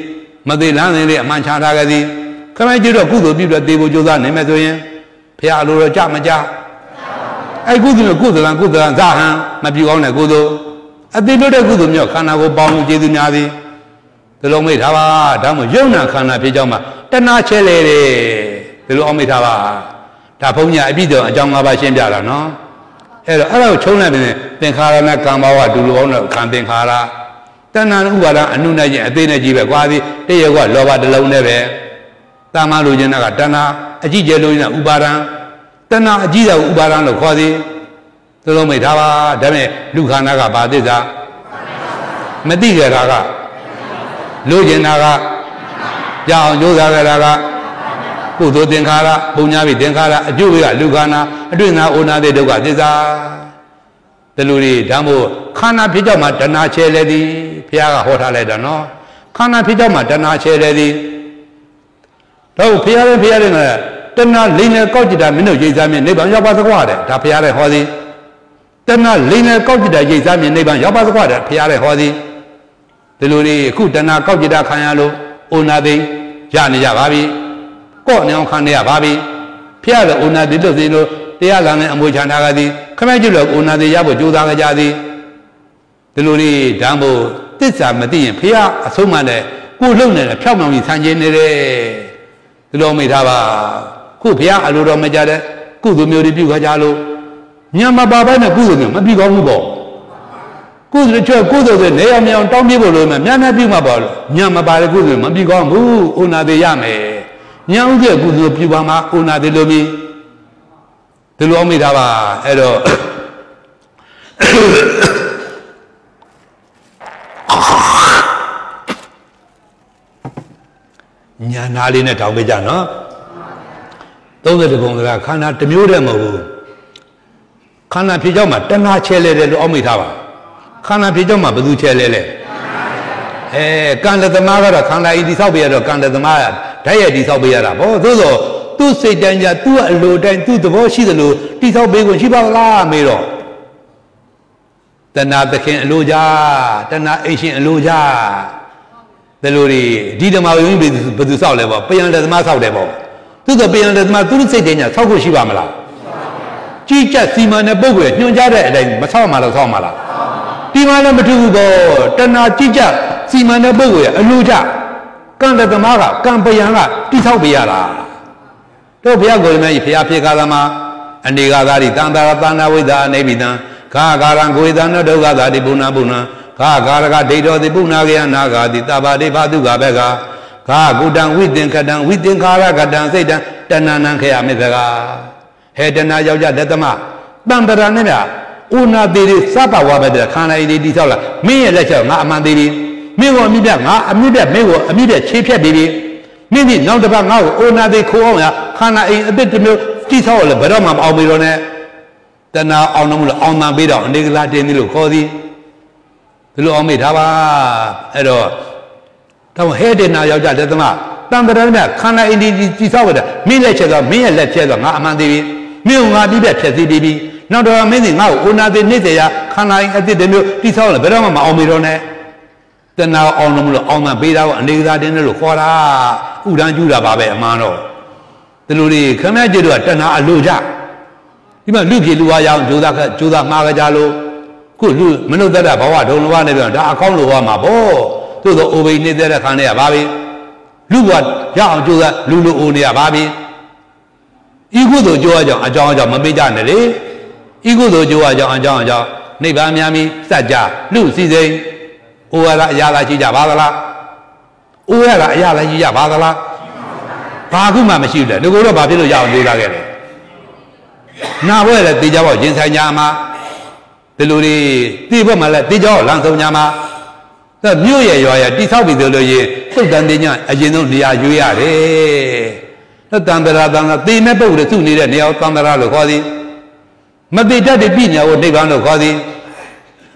မသိလန်းစင်လေးအမှန်ချထားကြသည်။ခင်ဗျားကြည့်တော့ကုသိုလ်ပြုလို့သိဖို့ကြိုးစားနိုင်မယ်ဆိုရင်ဘုရားအလိုတော်ကြမကြ။အဲ့ကုသိုလ်ကုသလံဇာဟံမပြုကောင်းတဲ့ကုသိုလ်အတိတို့တဲ့ကုသိုလ်မျိုးခန္ဓာကိုပေါင်းလို့ကျေးဇူးများသည်ဒီလိုမိထားပါဒါမှယုံနာခန္ဓာဖြစ်ကြောင်းမှာတဏှာချဲလေတယ်ဒီလိုအောင်မိထားပါဒါဘုန်းကြီးအပြည့်တော်အကြောင်း၅ပါးရှင်းပြတာနော်အဲ့တော့အဲ့ဒါကိုချုံးလိုက်ပြီးသင်္ခါရနဲ့ကံဘာဝဒူလိုအောင်လို့ခံသင်္ခါရတဏှာဥပါဒအနုနဲ့ချင်းအသေးနဲ့ကြီးပဲကွာသည်တရကလောဘတစ်လုံးနဲ့ပဲတာမလိုချင်တာကတဏှာအကြည့်ကျလိုချင်တာဥပါဒံတဏှာအကြည့်တာဥပါဒံလို့ခေါ်သည်သလုံးမိထားပါဒါပေမဲ့လူခန္ဓာကဘာသစ္စာမသိကြတာကလိုချင်တာကကြောက်အောင်ကြိုးစားကြတာကကုသိုလ်သင်္ခါရပုံညာပြီးသင်္ခါရအကျိုးကလူခန္ဓာအတွေ့အနာအိုနာတဲ့ဒုက္ခသစ္စာဒီလိုတွေဒါမို့ခန္ဓာဖြစ်ကြောက်မှာတဏှာချဲလဲသည်ဘုရားကဟောထားလိုက်တာနော်ခန္ဓာဖြစ်ကြောက်မှာတဏှာချဲလဲသည်တော့ဘုရားလည်းတဏှာလိမ့်နဲ့ကောက်ကြတာမင်းတို့ရိပ်စားမြင်နိဗ္ဗာန်ရောက်ပါသကွာတဲ့ဒါဘုရားလည်းဟောသည်တဏှာလိမ့်နဲ့ကောက်ကြတာရိပ်စားမြင်နိဗ္ဗာန်ရောက်ပါသကွာတဲ့ဘုရားလည်းဟောသည်ဒီလိုလေးအခုတဏှာကောက်ကြတာခံရလို့အိုနာသိရနေကြပါပြီကော့နေအောင်ခံနေရပါပြီဘုရားလည်းအိုနာသိလို့သိလို့တရားလာနဲ့အမွေချန်တာကသည်ခမကျုပ်လည်းအိုနာသိရဖို့ကြိုးစားကြသည်ဒီလိုလေးဓမ္မို့တစ္ဆာမသိရင်ဘုရားအဆုံးမနဲ့ကိုလှုပ်နေတဲ့ဖြောက်မှောင်ကြီးဆန်းကျင်နေတယ်ဒီလိုမိထားပါခုဘုရားအလိုတော်မကြတဲ့ကုသိုလ်မျိုးတွေပြုကြလို့ညံမပါပဲနဲ့ကုသိုလ်မျိုးမပြုကောင်းဘူးပေါ့ကုသိုလ်ချွဲကုသိုလ်တွေနေအောင်မအောင်တောင်းပြဖို့လို့မှများများပြုမှာပေါ့လို့ညံမပါတဲ့ကုသိုလ်မပြုကောင်းဘူးအိုနာသေးရမယ်ညံဥကျကုသိုလ်ပြုပါမှာအိုနာသေးလို့ပြီဒီလိုအောင်မိတာပါအဲ့တော့ညံနာလေးနဲ့တောင်းပေးကြနော်30 ပုံစကားခန္ဓာတစ်မျိုးတည်းမဟုတ်ဘူးခန္ဓာဖြစ်ကြောင်းမှာတဏှာချဲလဲတယ်လို့အောက်မိထားပါခန္ဓာဖြစ်ကြောင်းမှာဘယ်သူချဲလဲ can the Mara can I disobey can the Mara, Taya disobey Rabo, two say danger, two allude and two divorce, disobey when she bala miro. Then not the King Luja, then not ancient Luja. The Luri did a mountain with the South level, beyond the Mass of level. To the beyond the Matu say danger, Soko Shibamala. Chicha Simon and Bogue, New Jared and Masamala Somala. Timana Matugo, Tana Chicha, Simana Bogue, Aluja, Kanda Tamara, Kampayana, Tisobiara. Tobiago may Piapi Kalama, and the Gagari Tandaratana with the Nebida, Kagarango with another Gada de Buna Buna, Kagaraga Dido de Bunaga Naga, the Tabade Baduga Bega, Kagudan with them Karagadan, Sedan, Tananaka Medaga, Hedana Yoja Datama, Bandaranera. Una did Sapa Wabada, Kana did Sola, me a letter, Mamma did me or Mida, Amida, Chipia did Mini, not about now, Una de Kuona, Kana in a bit to milk, Tisola, Baroma, Obirone. Then now on my bid on Nigla de Nilukosi, the Lomidava, Edo. Don't head in now, Yadama, Dandana, Kana in the Tisola, me a letter, Mamma did me or Mida, Chessy did. Now there are many now, Una de Nizea, can I at the Tisola, Beroma, Omirone? Then now on my bed out and leave that in the Lukora, Udan Juda Babe, Mano. The Luri, can I do a Tana Aluja? Even Luki Luaya, Juda Marajalo, could do Menudada Bawa, don't want to come to Wamabo, to the Obi Nizea Kanea Babi, Luba, Jan Juda, Lulu Unia Babi. You go to Georgia, a Georgia Mabija, Ego do Joa John, Neva Miami, Saja, Lucy Day, Uela Yala Jija Badala, Uela Yala Jija Badala, Paguma Machida, the Guru Babilo Yao Dulagere. Now, where the Jawa Jinsa Yama, the Luri, Tivamala, Dijo, Lanzo Yama, the New Year, Yoya, Disabi the Loye, so Dandina, Ajino Dia Juya, the Dandara, the member would soon need a Neo Tandara Locodi. Madita de Pina would take on the Cody.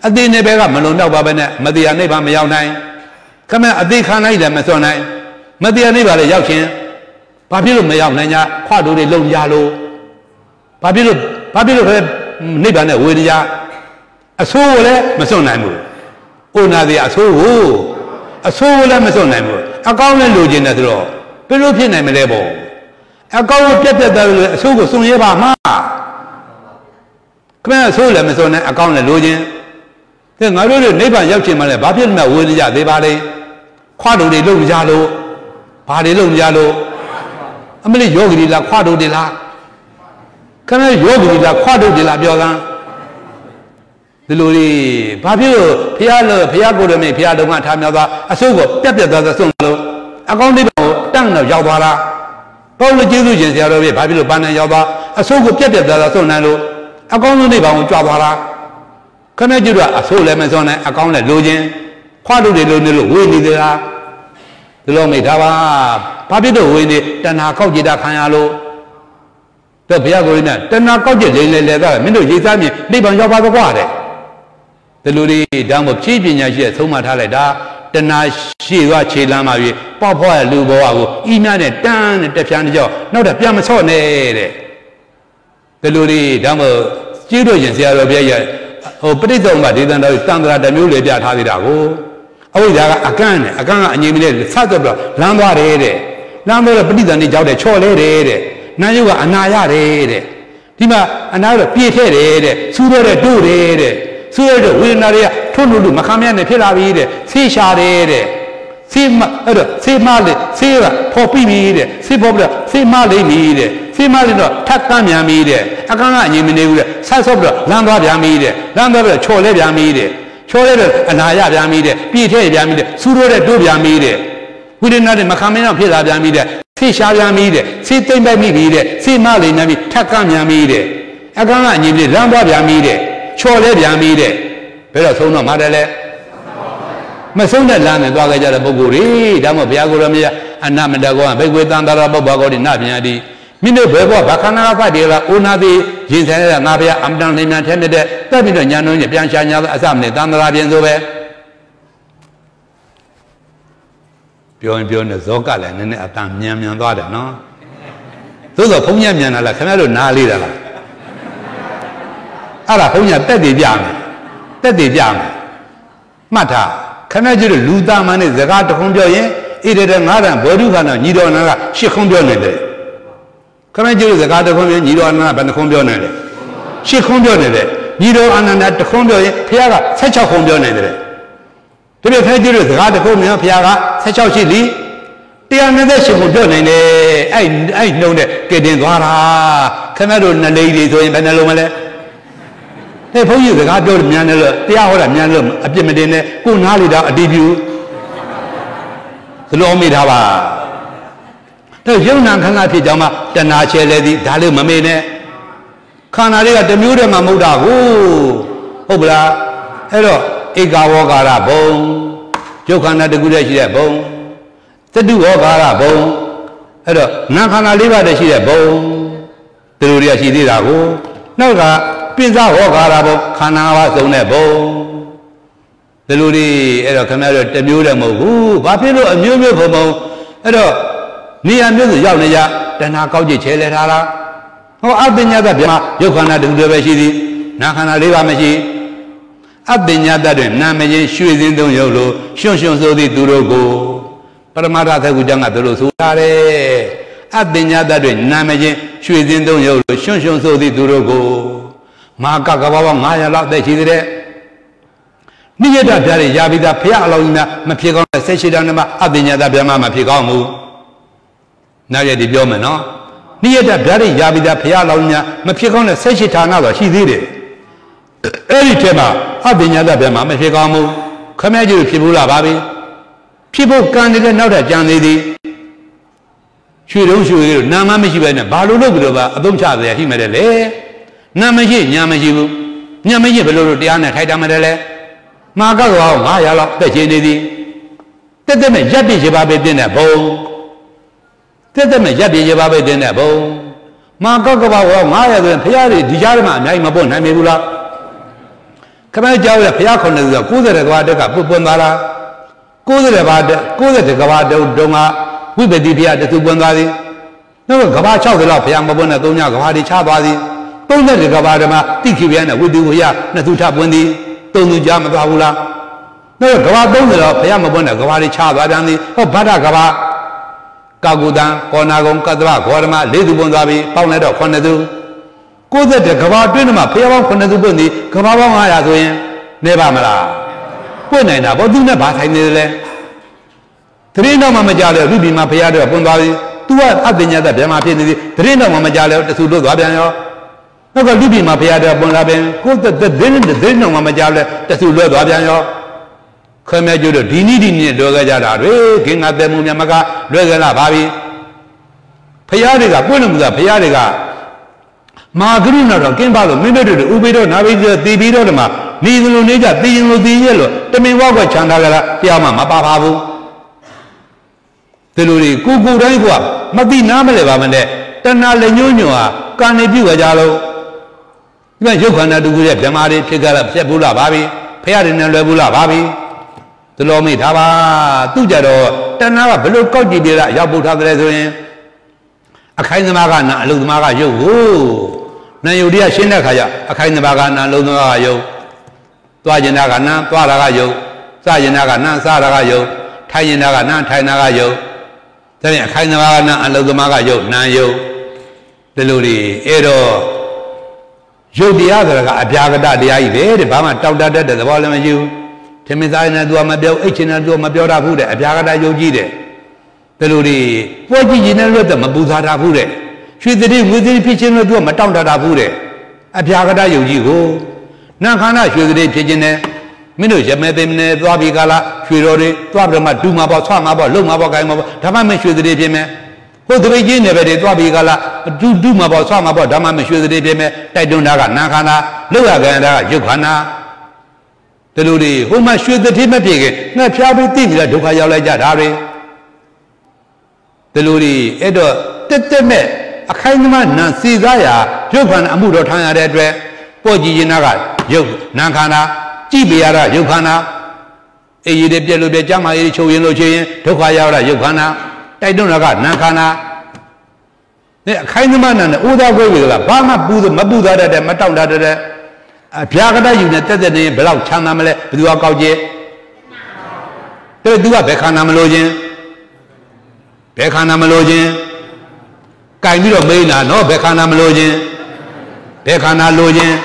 A day never Malona Babana, Madia Neva Mayaunai. Come at the Kanai de Masonai. Madia Neva Yakin. Papilo Mayaunaya, Quadu de Long Yalo. Papilo Nibana Willia. A soul Masonamu. Una de Aso. A soul Masonamu. A golden Lugin at all. Peruvian Amelebo. A gold kept the Sugo Sunyeva Ma. So let me so account and login. Then I really never yelped my baby, my wood yard, the body. Quado de Lung Yalo, Paddy Lung Yalo. I mean, Yogi la Quado de la. Can I Yogi la Quado de la Biola? The Luri, Papio, Pialo, Piago de me, Piado, my time, a sober, Pepper does a solo. I can't live down of Yavara. Paul Jesusians, the other way, Papio Bana Yava, a sober, Pepper does a solo. A common live can I do a soul lemon on a account at Login? Quado de Lunil, Windy the Lomidava, Papito Windy, Tanakogida Canalo, the Piagorina, Tanakogi, Leather, Middle Jizami, Liban Yaba Guade, the Ludi, Dam of Chibinia, Sumataleda, Tana Shiva Chilamavi, Papa Lubo, Iman, Dan, and Tepianjo, not a Piamasone. The Luri, Damo, Children, Sierra Bay, or Prizoma didn't understand that the Mule de Hadidago. Oh, I can, and you mean Satabra, Lambare, Lambert of Prison is out a chore, Nayua, Anaya, Tima, another Pietade, Sura, Dure, Sura, Wilnaria, Tunu, Macamian, Pilavide, Sishade, Simali, Sira, Popimide, Sipobra, Simalimide. Similar Takanya media, Akana Yimine, Sasobra, Lambada media, Lambada, Choleda media, Choleda, and Ayada media, Peter Yamida, Surura Dubia media. We did not in Macamina Pila media, Sisha media, Sitemba media, Simali Nami, Takanya media, Akana Yimid, Lambada media, Choleda media, Perasona Madale, Masunda Land and Dagaja Boguri, Damo Biagoramia, and Namadago and Begwe Dandara Bobago in Nabiadi. Mino Bebo, Bacana, Padilla, Una, Jinsen, Navia, Amdan, Tended, Tabino, Yano, Pianchana, Assam, Dandarabian, over They Ega Wogara bone, Jokana the Gudashi bone, the Du Wogara bone, Nakana Liva the Shida bone, the Ruria Shida go, Naga, Pizza Wogara bone, Kanawa Zone bone, the Ludi, Edokamara, the Mudamo, who, Papilo, a new homo, Edo, Nia Muzi Yavia, the Nakoji Cheletara, or Abinada Bema, Jokana the Gudashi, Nakana Liva Maji. Abdinya that in Namaji, she is in the Yolo, Shunshun so the Durogo, Paramata Gujanga Durosu, Abdinya that in Namaji, she is in the Yolo, Shunshun so the Durogo, Makakawa, Maya Love the Chile, Nijada Dari Yavida Pialona, Mapigon, Seshidanama, Abdinya da Bema Mapigamu, Naya di Biomano, Nijada Dari Yavida Pialona, Mapigon, Seshitana, she did it. Every time I've been at the Bama, Chicago, come at you, people, people can't even know that young lady. She don't show you Namamishi and a Baluluba, Abumcha, the Himele, Namaji, Yamajibu, Yamaji, Beluru, Diana, Haidamele, Margaret, Maya, the Jenny. Let them a Jabi Jababe dinner bowl. Let them a Jabi Jababe dinner bowl. Margaret, Maya, the Piari, Dijarma, Naimabon, Namibula. Come out of the Piacon, the Kuzaka, Pupondara, Kuzaka, Kuzaka, Doma, Wibedipia, the Tubondari, no Gavacha, the La Piamabona, Donia, Gavadi Chabadi, don't let the Gavadama, Tikiviana, Widuya, Natucha Bundi, Donu Jamavula, no Gavadon, the Piamabona, Gavadi Chabadani, or Badagava, Kagudan, Konagon, Kadra, Gorma, Lady Bondavi, Pauneto, Konadu. Go that the Kavadunama, Piawan Konadubundi, Kavamaya doing Nevamala. When I never do the Batai Nile. Three no Mamajala, Ruby Mapiado, Bundari, two Abdinia, the Bamapini, three no Mamajala, the Sudo Gabiano. No Ruby Mapiado, Bundaben, go that the Din, the Din no Mamajala, the Sudo Gabiano. Come at you the Dinidin, Dogajara, King of the Munyamaga, Regala Babi. Payariga, Bunumza, Payariga. Magruna, Kimbalo, Middle, Ubido, Navija, Dibidoma, Nizulu Nija, Dilu di Yellow, Tamiwawa Chandala, Yama, Mapavu, Teluri, Kuku Rangua, Mati Namalevamande, Tana Lenunua, Kanebiwa Jalo, even Jokana Duguja, Jamari, Chigala, Sebula Babi, Piarin and Lebula Babi, the Lomi Tava, Tujado, Tana, Belu Koji, Yabuta, Akainamaga, Lugmaga, you. Nayudia Shinakaya, Akainabagana, Lunayo, Twajanagana, Twarayo, Sayanagana, Saragayo, Tayanagana, Tainagayo, then Akainamagana and Lugmagayo, Nayo, the Ludi, Edo, Jodiaga, Abjagada, the Ivy, the Bama, Tauda, the volume of you, Timizana, Duamabio, Echina, Duamabioda, Abjagada, Yogide. The Ludi, what did you know the Mabuza Ravure? She did within pitching of Matanda Ravure. A Piagada Yogigo Nakana, she did pitching there. Minuja, Mabim, Rabigala, Shirori, Twabama, Duma, Sama, Luma, Bogamo, Tamame, she did him. Who the Regina never did Rabigala, Duma, Sama, Dama, she did him, Taidunaga, Nakana, Luaganda, Yukana. The Ludi, whom I shoot the Timothy, not Chabu Tigla, Dukayola Jadari. The Ludi, Edo, Teteme, a kind man, Nancy Zaya, Jokan Amuro Tana Redre, Poji Naga, Jok, Nankana, Gibiara, Jokana, He did yellow bejama, he showed yellow chain, took Ayala, Yokana, I don't know, Nakana. Kindman and Uda Gola, Bama Buddha, Mabuda, Matanda, Piagada, you never the name, Belau Chanamele, Duakoje. They do a Becanamologian, Becanamologian, Kindly of Baina, no Becanamologian, Becanalogian.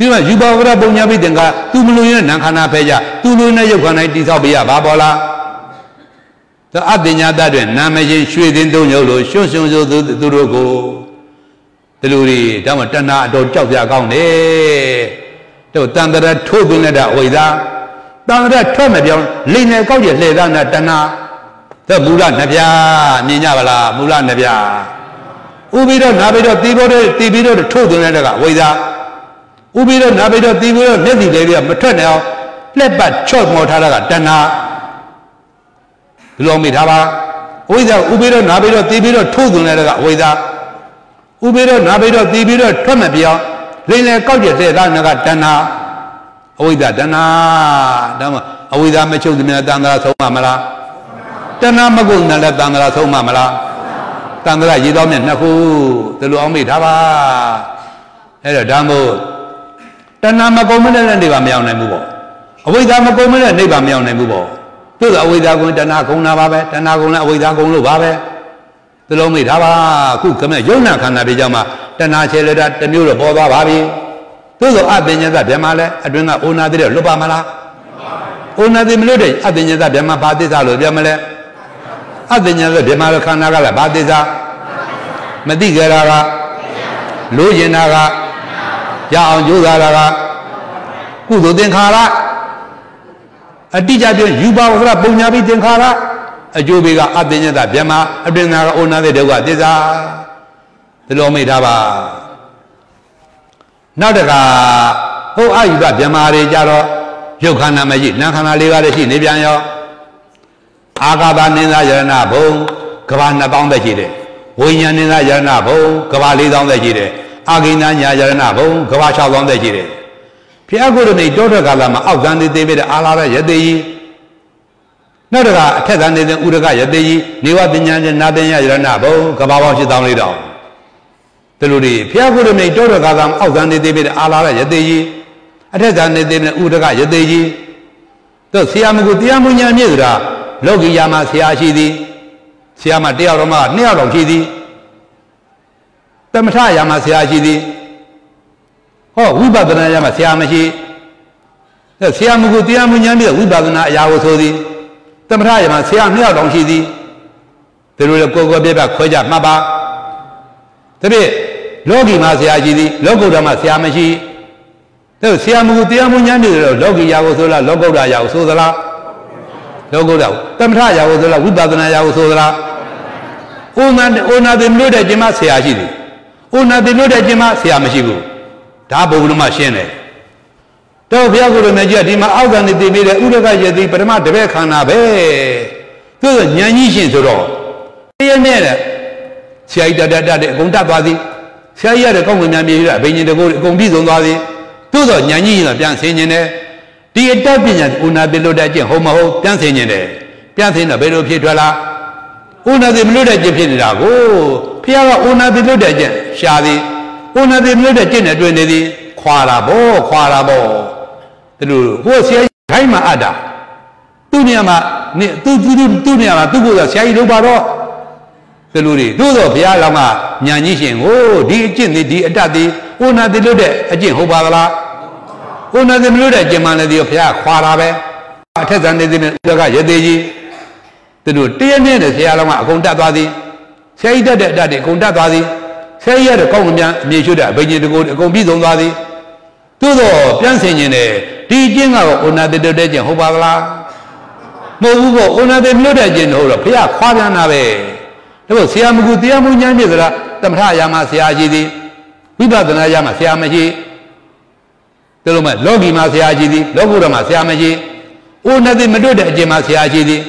You bought a bonya bidanga, 2 million Nakana Peja, 2 million Yokanaitis of Bia Babola. The Abdinya Dadren, Namajin, Shredding Donolo, Shoshonzo Durogo, the Luri, Damatana, Dochia County, the Tandra Tobinada Oida, Tandra Tomabion, Lina Codia, Dana, the Mulan Navia, Ninavala, Mulan Navia. Ubido Nabito, Tibido, Tobinada Oida. Ubi do nabido tibido nedi lebiya maternal lebat chok motaraga dana lomi taba wida ubido nabido tibido tuzuneraga wida ubido nabido tibido tomabiya lele kaujete dana dana wida dana dama wida mechuk dimina dangara soma mala dana magunna le dangara soma mala dangara yidomi naku the lomi taba era dambo Tanama Gomina and Neva Miao Namubo. Away down Gomina and Neva Miao Namubo. To the away down Tanakona Babe, Tanakona, away down Babe. The Lomi Tava, Kukama, Yona Kanabijama, Tanachela, the Mula Boba Babi. To the Abinada Demale, Aduna Una de Lubamala. Una de Mulude, Abinada Dema Badiza Lubamale. Abinada Demala Kanagala Badiza. Madigara, Lujanara. Ya Yudara Kudu Denkara, a teacher Yuba Bunyabi Denkara, a Jubiga Abdina Bema, Abdina Ona de Guadiza, the Lomi Dava Nadaka. Who are you got Yamari Jaro? Yokana Maji, Nakana Livashi, Nibiano Agaba Nina Yarna Bo, Kavana Bambajide, Winyanina Yarna Bo, Kavali Dambajide. Agina Yarana, Kavacha on the Jiri. Piago de Dora Galama, Avandi David Alara Yadei Nada Tetan Udaga Yadei, Niva Binyan Nadena Yarana, Kavawashi down it down. The Ludi Piago de Dora Galam, Avandi David Alara Yadei, Atetan Udaga Yadei, the Siamagudiamunya Nidra, Logi Yama Siashidi, Siama Diaroma, Niarokidi. The Mataya Masiaji. Oh, Ubabana Yamasiamashi. The Siamugudiamunya, Ubabana Yawasodi. The Mataya Masiam Yadonshidi. The Rulakoga Beba Koja Maba. The Bay Logi Masiaji, Logoda Masiamashi. The Siamugudiamunya, Logi Yawasola, Logoda Yawasola. Logoda. The Mataya was the Ubabana Yawasola. Una the Muda Jimasiaji. Una de Luda Jima, Siamashigu, Tabo Lumachene. Tell Viago Major Dima Algan de Vida Uruga di Prima de Becanabe to the Nyanishin Zoro. Pioneer Siaida de Gondabazi, Siaia de Congonamira, Benin de Gondizon Bazi, to the Nyanina Piansenene, the Etabian Una de Luda Jim Homo, Piansenene, Piansena Bello Pietrala, Una de Luda Jim. Piara una de Ludagen, Shadi, una de Ludagen at Renedi, Quarabo, Quarabo. The Lulu, who say Kaima Ada, Tuniama, Tunia, Tuguda, Sai Lubaro, the Luri, Dudo, Pialama, Nyanishin, oh, di Dadi, una de Lude, a Jin Hubala, una de Luda Gemana di Opia, Quarabe, Tazan de Luga Yadeji, the Lulu, Tianin, Sialama, Gondabadi. Say that the Gondabadi, say the Congan, Nishuda, Benny to go to Gombizon Badi. Tudo, Piansenine, teaching our Una de Degen Hobala. Movugo, Una de Ludagen, or Pia Quadanabe. There was Siamugudiamunya Mizra, the Mahayama Siaji, Ubadanayama Siamaji, the Logi Masiaji, Logurama Siamaji, Una de Meduda Gemasiaji,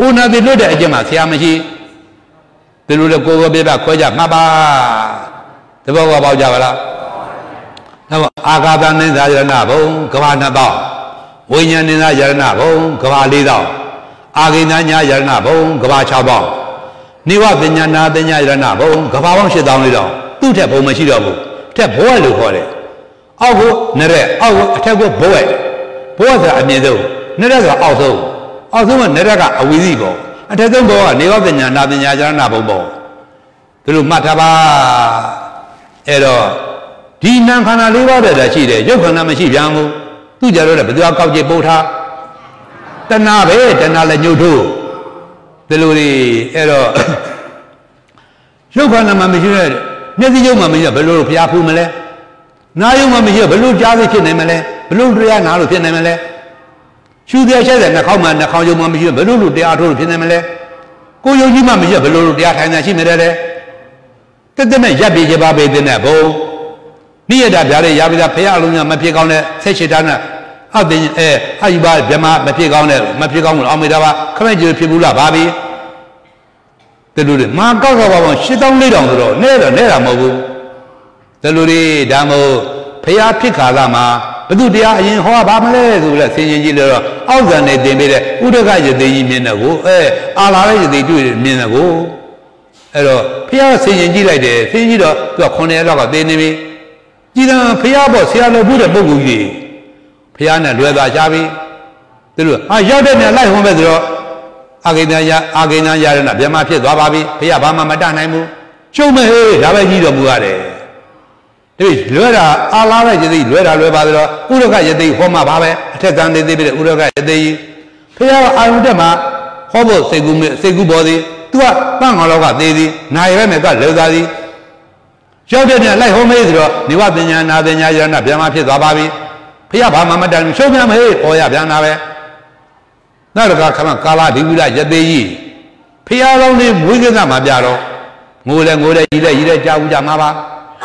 Una de Luda Gemasiamaji. The Lula Goga Beba Koja Maba, the Boga Bajavala. Now Agabana Nabo, Kavana Bao, Vinyanina Yarna Bong, Kava Lido, Aginanya Yarna Bong, Kava Chabo, Niwa Vinyana Vinya Yarna Bong, Kava Shidon Lido, two tap on Machidabu, tap boy look for it. Ago Nere, Ago Tago Boy, Boza Amido, Nerega also, also Nerega Awizibo, and Tago, Niwa Vinyana Vinya Yarna Bobo. Through Mataba Ero. He nan kana liwa da chi de yau kana ma chi bian bu tu ja lo da bua kaw ji pou tha tana be tana le nyut thu de lo ni ai do yau kana ma ma chi de mya si yau ma ma chi ba lo phya phu ma le na yau ma ma chi ba lo ja si phit nai ma le ba lo tya na lo phit nai ma le chu tya sha da na kaw ma na kaw yau ma ma chi ba lo tya tho lo phit nai ma le ko yau ji ma ma chi ba lo tya thai na chi ma de le tet tet ma yat bi ji ba be de na bo Niada Dari Yabida Pia Luna Mapigone, Sechitana, Abin Ayuba, Bema, Mapigone, Mapigon, Amidava, Command Pibula Babi. The Ludi, Marco, she don't lead on the road, never, never move. The Ludi, Damo, Pia Pica Lama, Bududia in Hoa Bamale, who let Singing Gilera, alternate they made it, Udagai de Minago, Alari they do it Minago. Hello, Pia Singing Gilade, Singido, the Cornell of the enemy. Jidan Piabo, Sierra Buddha Bogugi, Piana Lueva Javi, the Lu, I yelled in a life home with Agina Agina Yarana, Bemati, Bababi, Piabama, Madanamu, Chomahe, Dabajido Muare. There is Lura, Allah, Lura, Lueva, Uruga, the Homa Babe, Tetan de Uruga, the Pia Arudema, Hobo Segubodi, Tua Bangaloga, Daisy, Nairemeka, Lugadi. Children like home is Niwabinya, Nabina, Yana, Biama Pizababi, Piabama, Madame, show them hey, Oya Bianabe. Naraka Kamakala, Dibula Jade, Pia only Wigana Mabiaro, Mule Mule Ida Jauja Mava,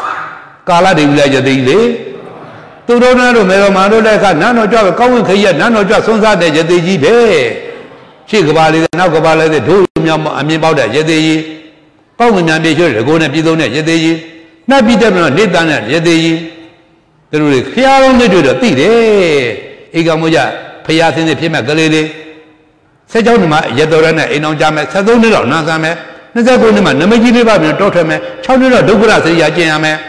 Kala Dibula Jade, Tudona Romero Manolaka, Nano Java, Common Kaya, Nano Jasonza de Jade, Chikabali, Nakabala, the two Amibada Jade, Common Nabisha, Gona Pizone Jade. Not be done, did done, Yede. The Rurik, here only do the Pide, Igamuja, Payas in the Pima Galede, Sejonima, Yedorana, Inojama, Sadonil, Nazame, Nazagonima, Namajiba, your daughter, Chandra, Dugura, Yajame,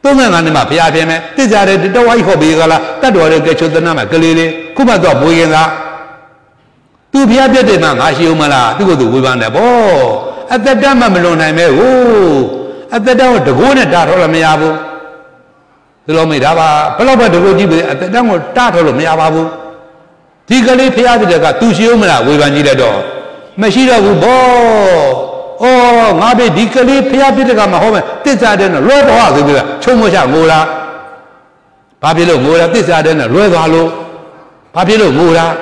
Donanima, Piapeme, decided the Dawaiho Bigala, that order gets you the Nama Galede, Kumado Buena, two Piapete, Ashumala, to go to Wibanabo, at the Dama Meloname, at the down the one at Darolamiabu, the Lomidava, Paloma de Rodi at the down of Tarolamiabu. Tigale Piazza, two Siumana, we were needed all. Machida Wubo, oh, Mabe Dicale, Piazza Mahoma, this I didn't roll out of the Chomosa Mura, Papilo Mura, this I didn't roll out, Papilo Mura.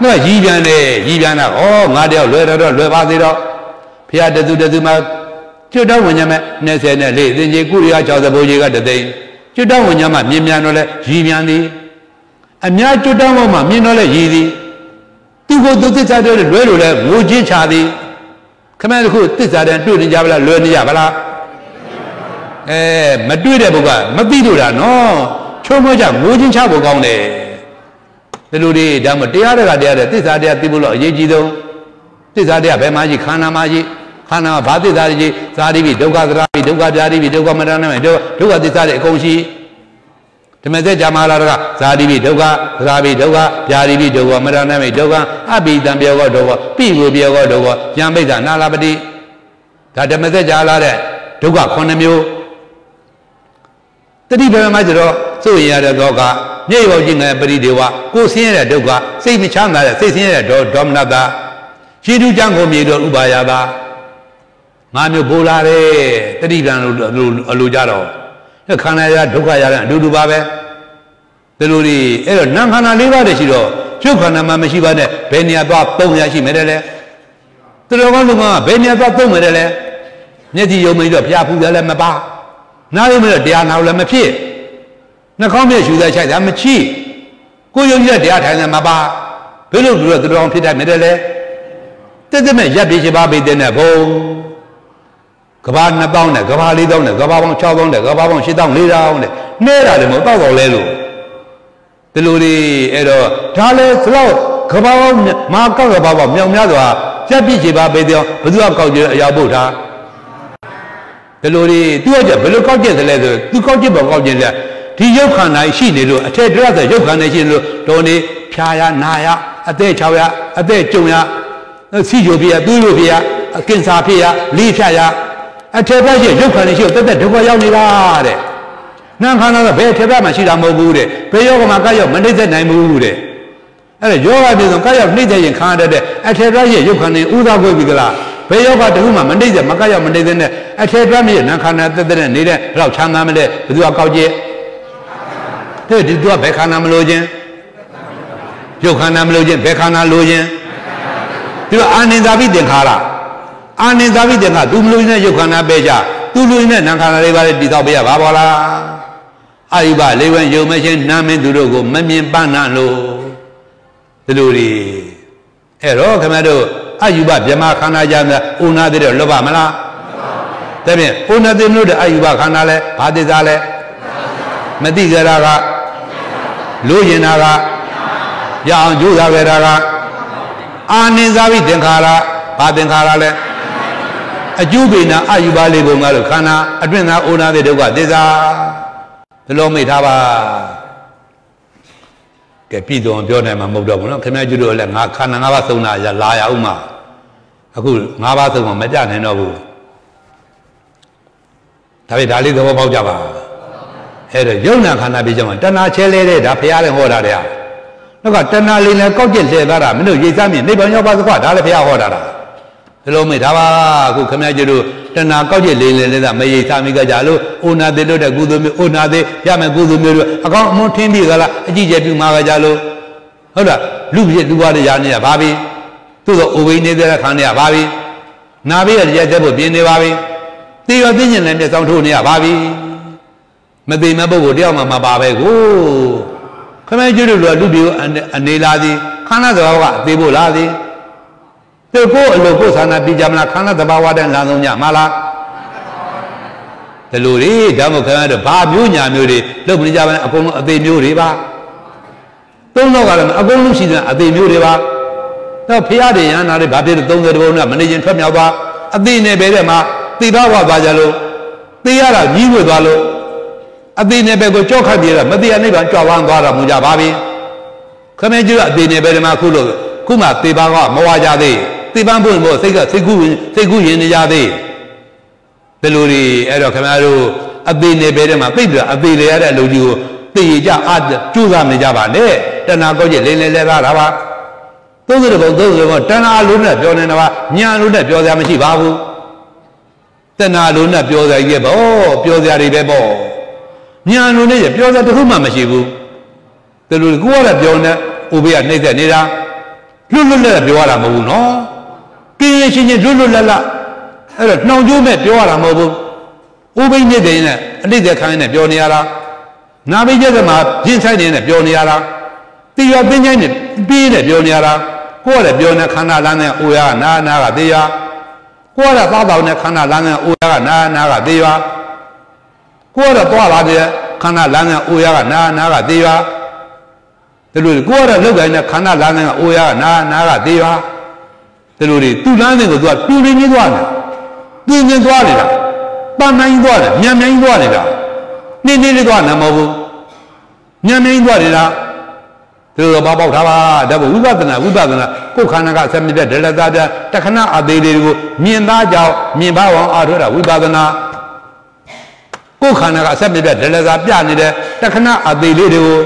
No, Giviane, Giviana, oh, Madia, Loretta, Levadero, Piazza Duma. You don't want Yama, Nessie, then you could have the boy got the day. You don't want Yama, Mimianola, Giviani. And yet you don't want Minola Yidi. You go to this other regular, Muji Chadi. Command who this other and do the Javala, learn the Javala. Eh, Maduda Buga, Mabidura, no. Chomoja, Muji Chabo Gone. The Ludi, Damadia, this idea people of Yejido. This idea of Maji, Kana Maji. Hana Badi Dari, Saribi, Doga Dari, Doga Madana, Doga Disari Koshi. To message Amara, Saribi, Doga, Rabi Doga, Yaribi, Doga Madana, Doga, Abi Dambioga Doga, Pibu Bioga Doga, Yambeda, Nalabadi. That the message Alare, Doga Konamu. The deeper Major, so he had a doga, Neo Jinga Badiwa, go see a doga, say me Changa, say Sierra Domnada. She do Jango Mido Ubayaba. Mammy Bolare, the Divan Lujaro, the Canada, Dukaya, Dudubabe, the Ludi, Nankana Liva de Shiro, Chukana Mamashiva, Benia Bob, Tomashi Medele, the Lavanduma, Benia Bob, Tomedele, Netty Yomido, Piapu, Lemaba, Narimela, Diana Lamachi, Nakomi, Shuda Chamachi, Goyoya, Diana Maba, Pillow, the Long Pita Medele, the Majabisha Babi Denabo. Gavana Bona, Gavali Dona, Gavon Chavon, Gavon, she don't lead on it. Never the Mobile Lelu. Teluri Ero Charles Slow Kabao Marco Babam Young Yadwa Chapichiba Bedio Pudua Yabuta Teluri two Bello Cogges leather two cogibla Tiyokana she did a trade rather Yokanai Tony Chaya Naya Ade Chawya Ade Jumya Sijubia Durubia Kinsapia Li Chaya A Tebra Yokan is Yokanira Nankana Bay Tabamashida Mogude, Payo Makayo Mandeza Namude. And a Joga is on Kaya Nida in Canada, at Raja Yukani Uda Gubigla, Payoga to Huma Mandeza, Makaya Mandezana, at Rami, Nankana, Nida, Rao Chanamade, Duakaje, Third is Dua Bekanam Logan, Yokanam Logan, Bekana Logan, through Anizavi de Kara, Anizavi de Dumluna Yukana Beja, Duluna Nankana Riva Dizabia Babala. Aiba Lewan Yomajan Namin Durogo, Mamian Banano, the Luri Ero Camado, Ayuba, Jama Kanayana, Una de Lobamala, Tame, Una de Nuda, Ayuba Canale, Padizale, Madizara, Luyanara, Yan Juda Verara, Anizavi Denkara, Padenkarale, Ajubina, Ayuba Lego Marucana, Adrena, Una de Guadiza. Lomi Taba Capito and Bionema Modomo, can I do like Nakanavasuna, Layama? A good Navasum, Majan and Nobu Tavitali go about Java. Had a Jonah Canabijama, Tana Chele, Apia and Horaria. Look at Tana Lina Coggin, Sevara, Minu Yizami, Nippon Yopasquat, Alapia Horara. Lomi Taba, who can I do? Tana Cogi Lila, May Samiga Jalu, Una de Luda Gudumi, Una de Yamagudu, a got more Timbi, a DJ Magajalu. Hola, Luke Duadiani Babi, to the Uwini de la Kanya Babi, Navi and Yajabu Bini Babi, the opinion and the Santunia Babi, Mabi Mabu Diama Babi, who come I do Ludu and Niladi, Kanada, Dibuladi. The poor local Sana Bijamla Kana, the Bawad and Lanunya Mala, the Luri, Damoka, the Babunya Muri, the Bujaman upon the new river. Don't know about Abolucina at the new river. No Piadi and the Babi don't go to managing from Yaba, at the Neberema, the Bawa Bajalo, the Yara, you will follow, at the Nebego Chokadira, Madia Neva Chawan Bara Mujababi. Come and you at the Neberema Kulo, Kuma, the Bawa, Moajadi. The bamboo was taken Yadi. The Luri, Ero Camaro, Abine Bedema Pedra, Abile Ludu, the Jad, Chuza Mijabane, Tana Goya Lele Rava. Those of Tana Luna, Jonava, Nyan Luna, Piozamichi Babu. Tana Luna, Pioza Yebo, Pioza Ribebo. Nyan Luna, Pioza to Huma Machibu. The Lugua Jona, Ubia Nita Nira. Lulula, Piora Muno. Lulula, no, you met Piora Mobu. Ubi Nidina, Lidia Kane, Pioniara. Navi Yadama, Jinsan in a Pioniara. The Yabin, be in a Pioniara. What a Piona Kana Lana Ua na Naradia. What a Baba Kana Lana Ua na Naradia. What a Baba Kana Lana Ua na Naradia. The Lulu Gora Luga in a Kana Lana Ua na Naradia. The Luri, two landing was what two ring in one. Doing in Guarida, Bana in Guarda, Yamna in Guarida, Nini Guana Mobu, Yamna in Guarida, the Baba Tava, Dabu Ubadana, Ubadana, Kokanaga, Sammy Delazada, Takana Abelu, Miandaja, Mibawa, Adora, Ubadana, Kokanaga, Sammy Delazada, Pianida, Takana Abelu,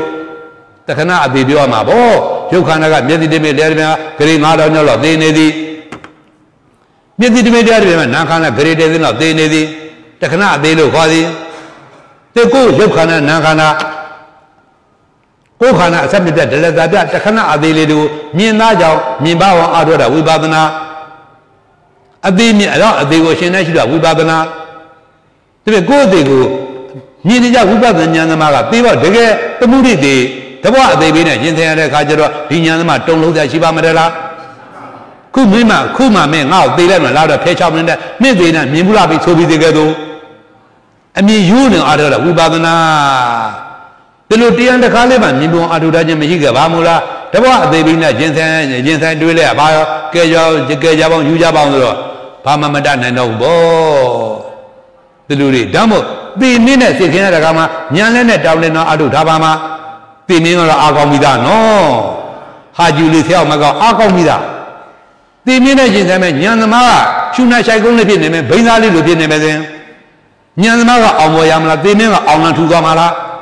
Takana Abelu Mabo. Yukanaga, Medidime Derma, Grimada Nola de Nedi Medidime Derma, Nakana, Greater of De Nedi, Takana de Lukadi, the Go Yukana Nakana Kokana, Sammy Delazada, Takana Adelidu, Minaja, Mibawa Adora, Ubabana Adimi, a lot of the Washinaja, Ubabana. The Go de Go, Nidija Ubadan Yanamara, they were the movie day. The what they been in the Kajaro, Dinyanama, don't look at Shiba Madera. Kumima, Kuma men out, they let a lot of pitch up in that, maybe in a Mimulabi to be together. And me, you know, other Ubadana The Lutian the Caliban, you know, Adurajan Mexica, Bamula, Taba, they bring a Jensen, Dulia, Bayo, Kejo, Jabon, Ujabon, Pama Madan, and Obo. The Luri, Damo, be Nina, Sikina, Gama, Yanana, Dublina, Adu Tabama, the Mino Agomida, no. Had you live here, Mago Agomida. The Nina Jensen, Yanamara, Shuna Shagoni, Binali, Lutin, Yanamara, Omoyamla, the Mino, Onatugamala.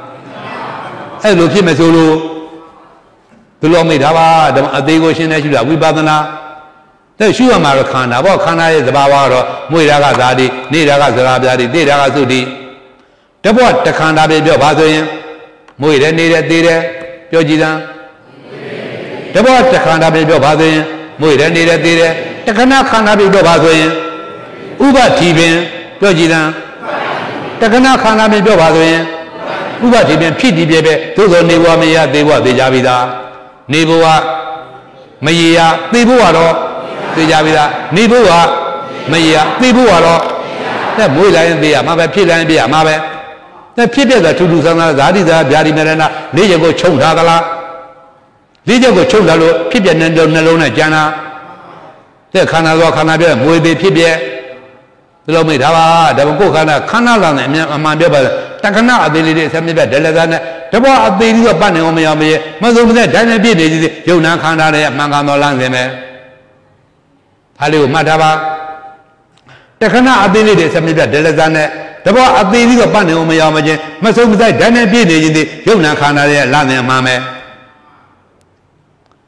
I look him as Ulu. The Lord made Hava, the Adegosin, we Badana. The Shua Maracana, Wakana is the Bavaro, Muiraga Zadi, Nidaga Zarabadi, Diraga Zudi. The what the Kanda be your Bazayan, Muira Nida Dida, Georgida. The what the Kanda be your Bazayan, Muira Nida Dida, the Kana Kanda be your Bazayan, Uba Tibin, Georgida. The Kana Kanda be your Bazayan. Uba Tibian, Piti Bebe, those are Neva Maya, they were the Javida, Nebua, Maya, Nebuaro, the Javida, Nebua, Maya, Nebuaro, the Muila and Bia, Mabe, Pila and Bia, Mabe, the Pita, the Tudusana, Zadida, Dari Merena, Lijago Chodala, Lijago Chodalo, Pibian and Nalona Jana, the Kanalo Kanabia, Muibe Pibia. The Lord made Hava, the Bokana, Kanala, and my Baba, Takana, Ability, Samiba, Delazana, the Bob, the Banome, Mazuma, Danabi, Yuna Kana, Mangano Langeme, Halu Madaba, Takana, Ability, Samiba, Delazana, the Bob, the Banome, Mazuma, Danabi, Yuna Kana, Lane, Mame,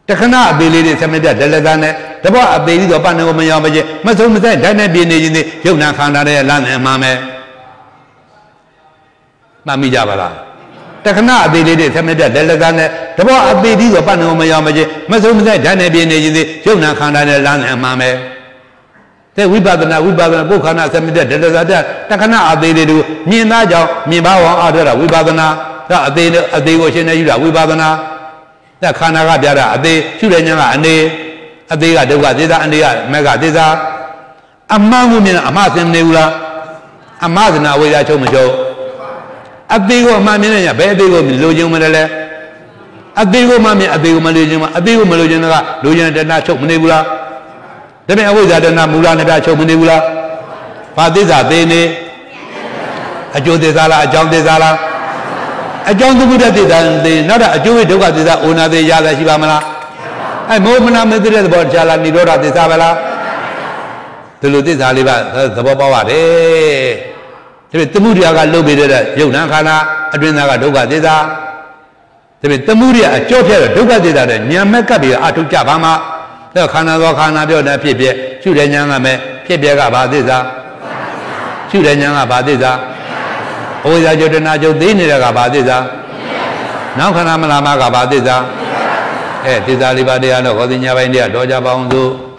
Takana, Ability, Samiba, Delazana. The boy of the Panamaya, Mazum, Dana Binigi, Yuna Kanare, Lan and Mami Javala. Takana, the lady, Sameda, Delazane, the boy of the Panamaya, Mazum, Dana Binigi, Yuna Kanare, Lan and Mame. Then we bother, Bukana, Sameda, Delazada, Takana, they do, me and Naja, me Bawa, Adara, we bother, that they were in Ayuda, we bother, that Kanara, they, Churena, and they. Adega dega deza andega mega deza amamu mina amasim neula amazna weda chou mchou adego amamina ya be adego lojin mele adego amamina adego malojin ma adego malojin na lojin dana chou mneula debe awida dana mula na ba chou mneula ba deza de ne ajo deza la ajang deza la ajang dubuda deza de nada ajo we doka deza ona de ya la shi ba mala I Momana Madrid, the Borjala, Nidora, the Zavala, the Ludis Aliba, the Boba, eh? The Muriaga Lubida, Yunakana, Adrinaga Duga Diza, the Muria, Chopia, Duga Diza, Nyamakabi, Atukabama, the Kanakana, the Pibia, Chudanyaname, Pibia Badiza, Chudanyanga Badiza, Oya Jodana Jodinira Badiza, Nakanamana Badiza. Eh, tidak libatnya, no, kau tidak banyak dia, doja bangun tu.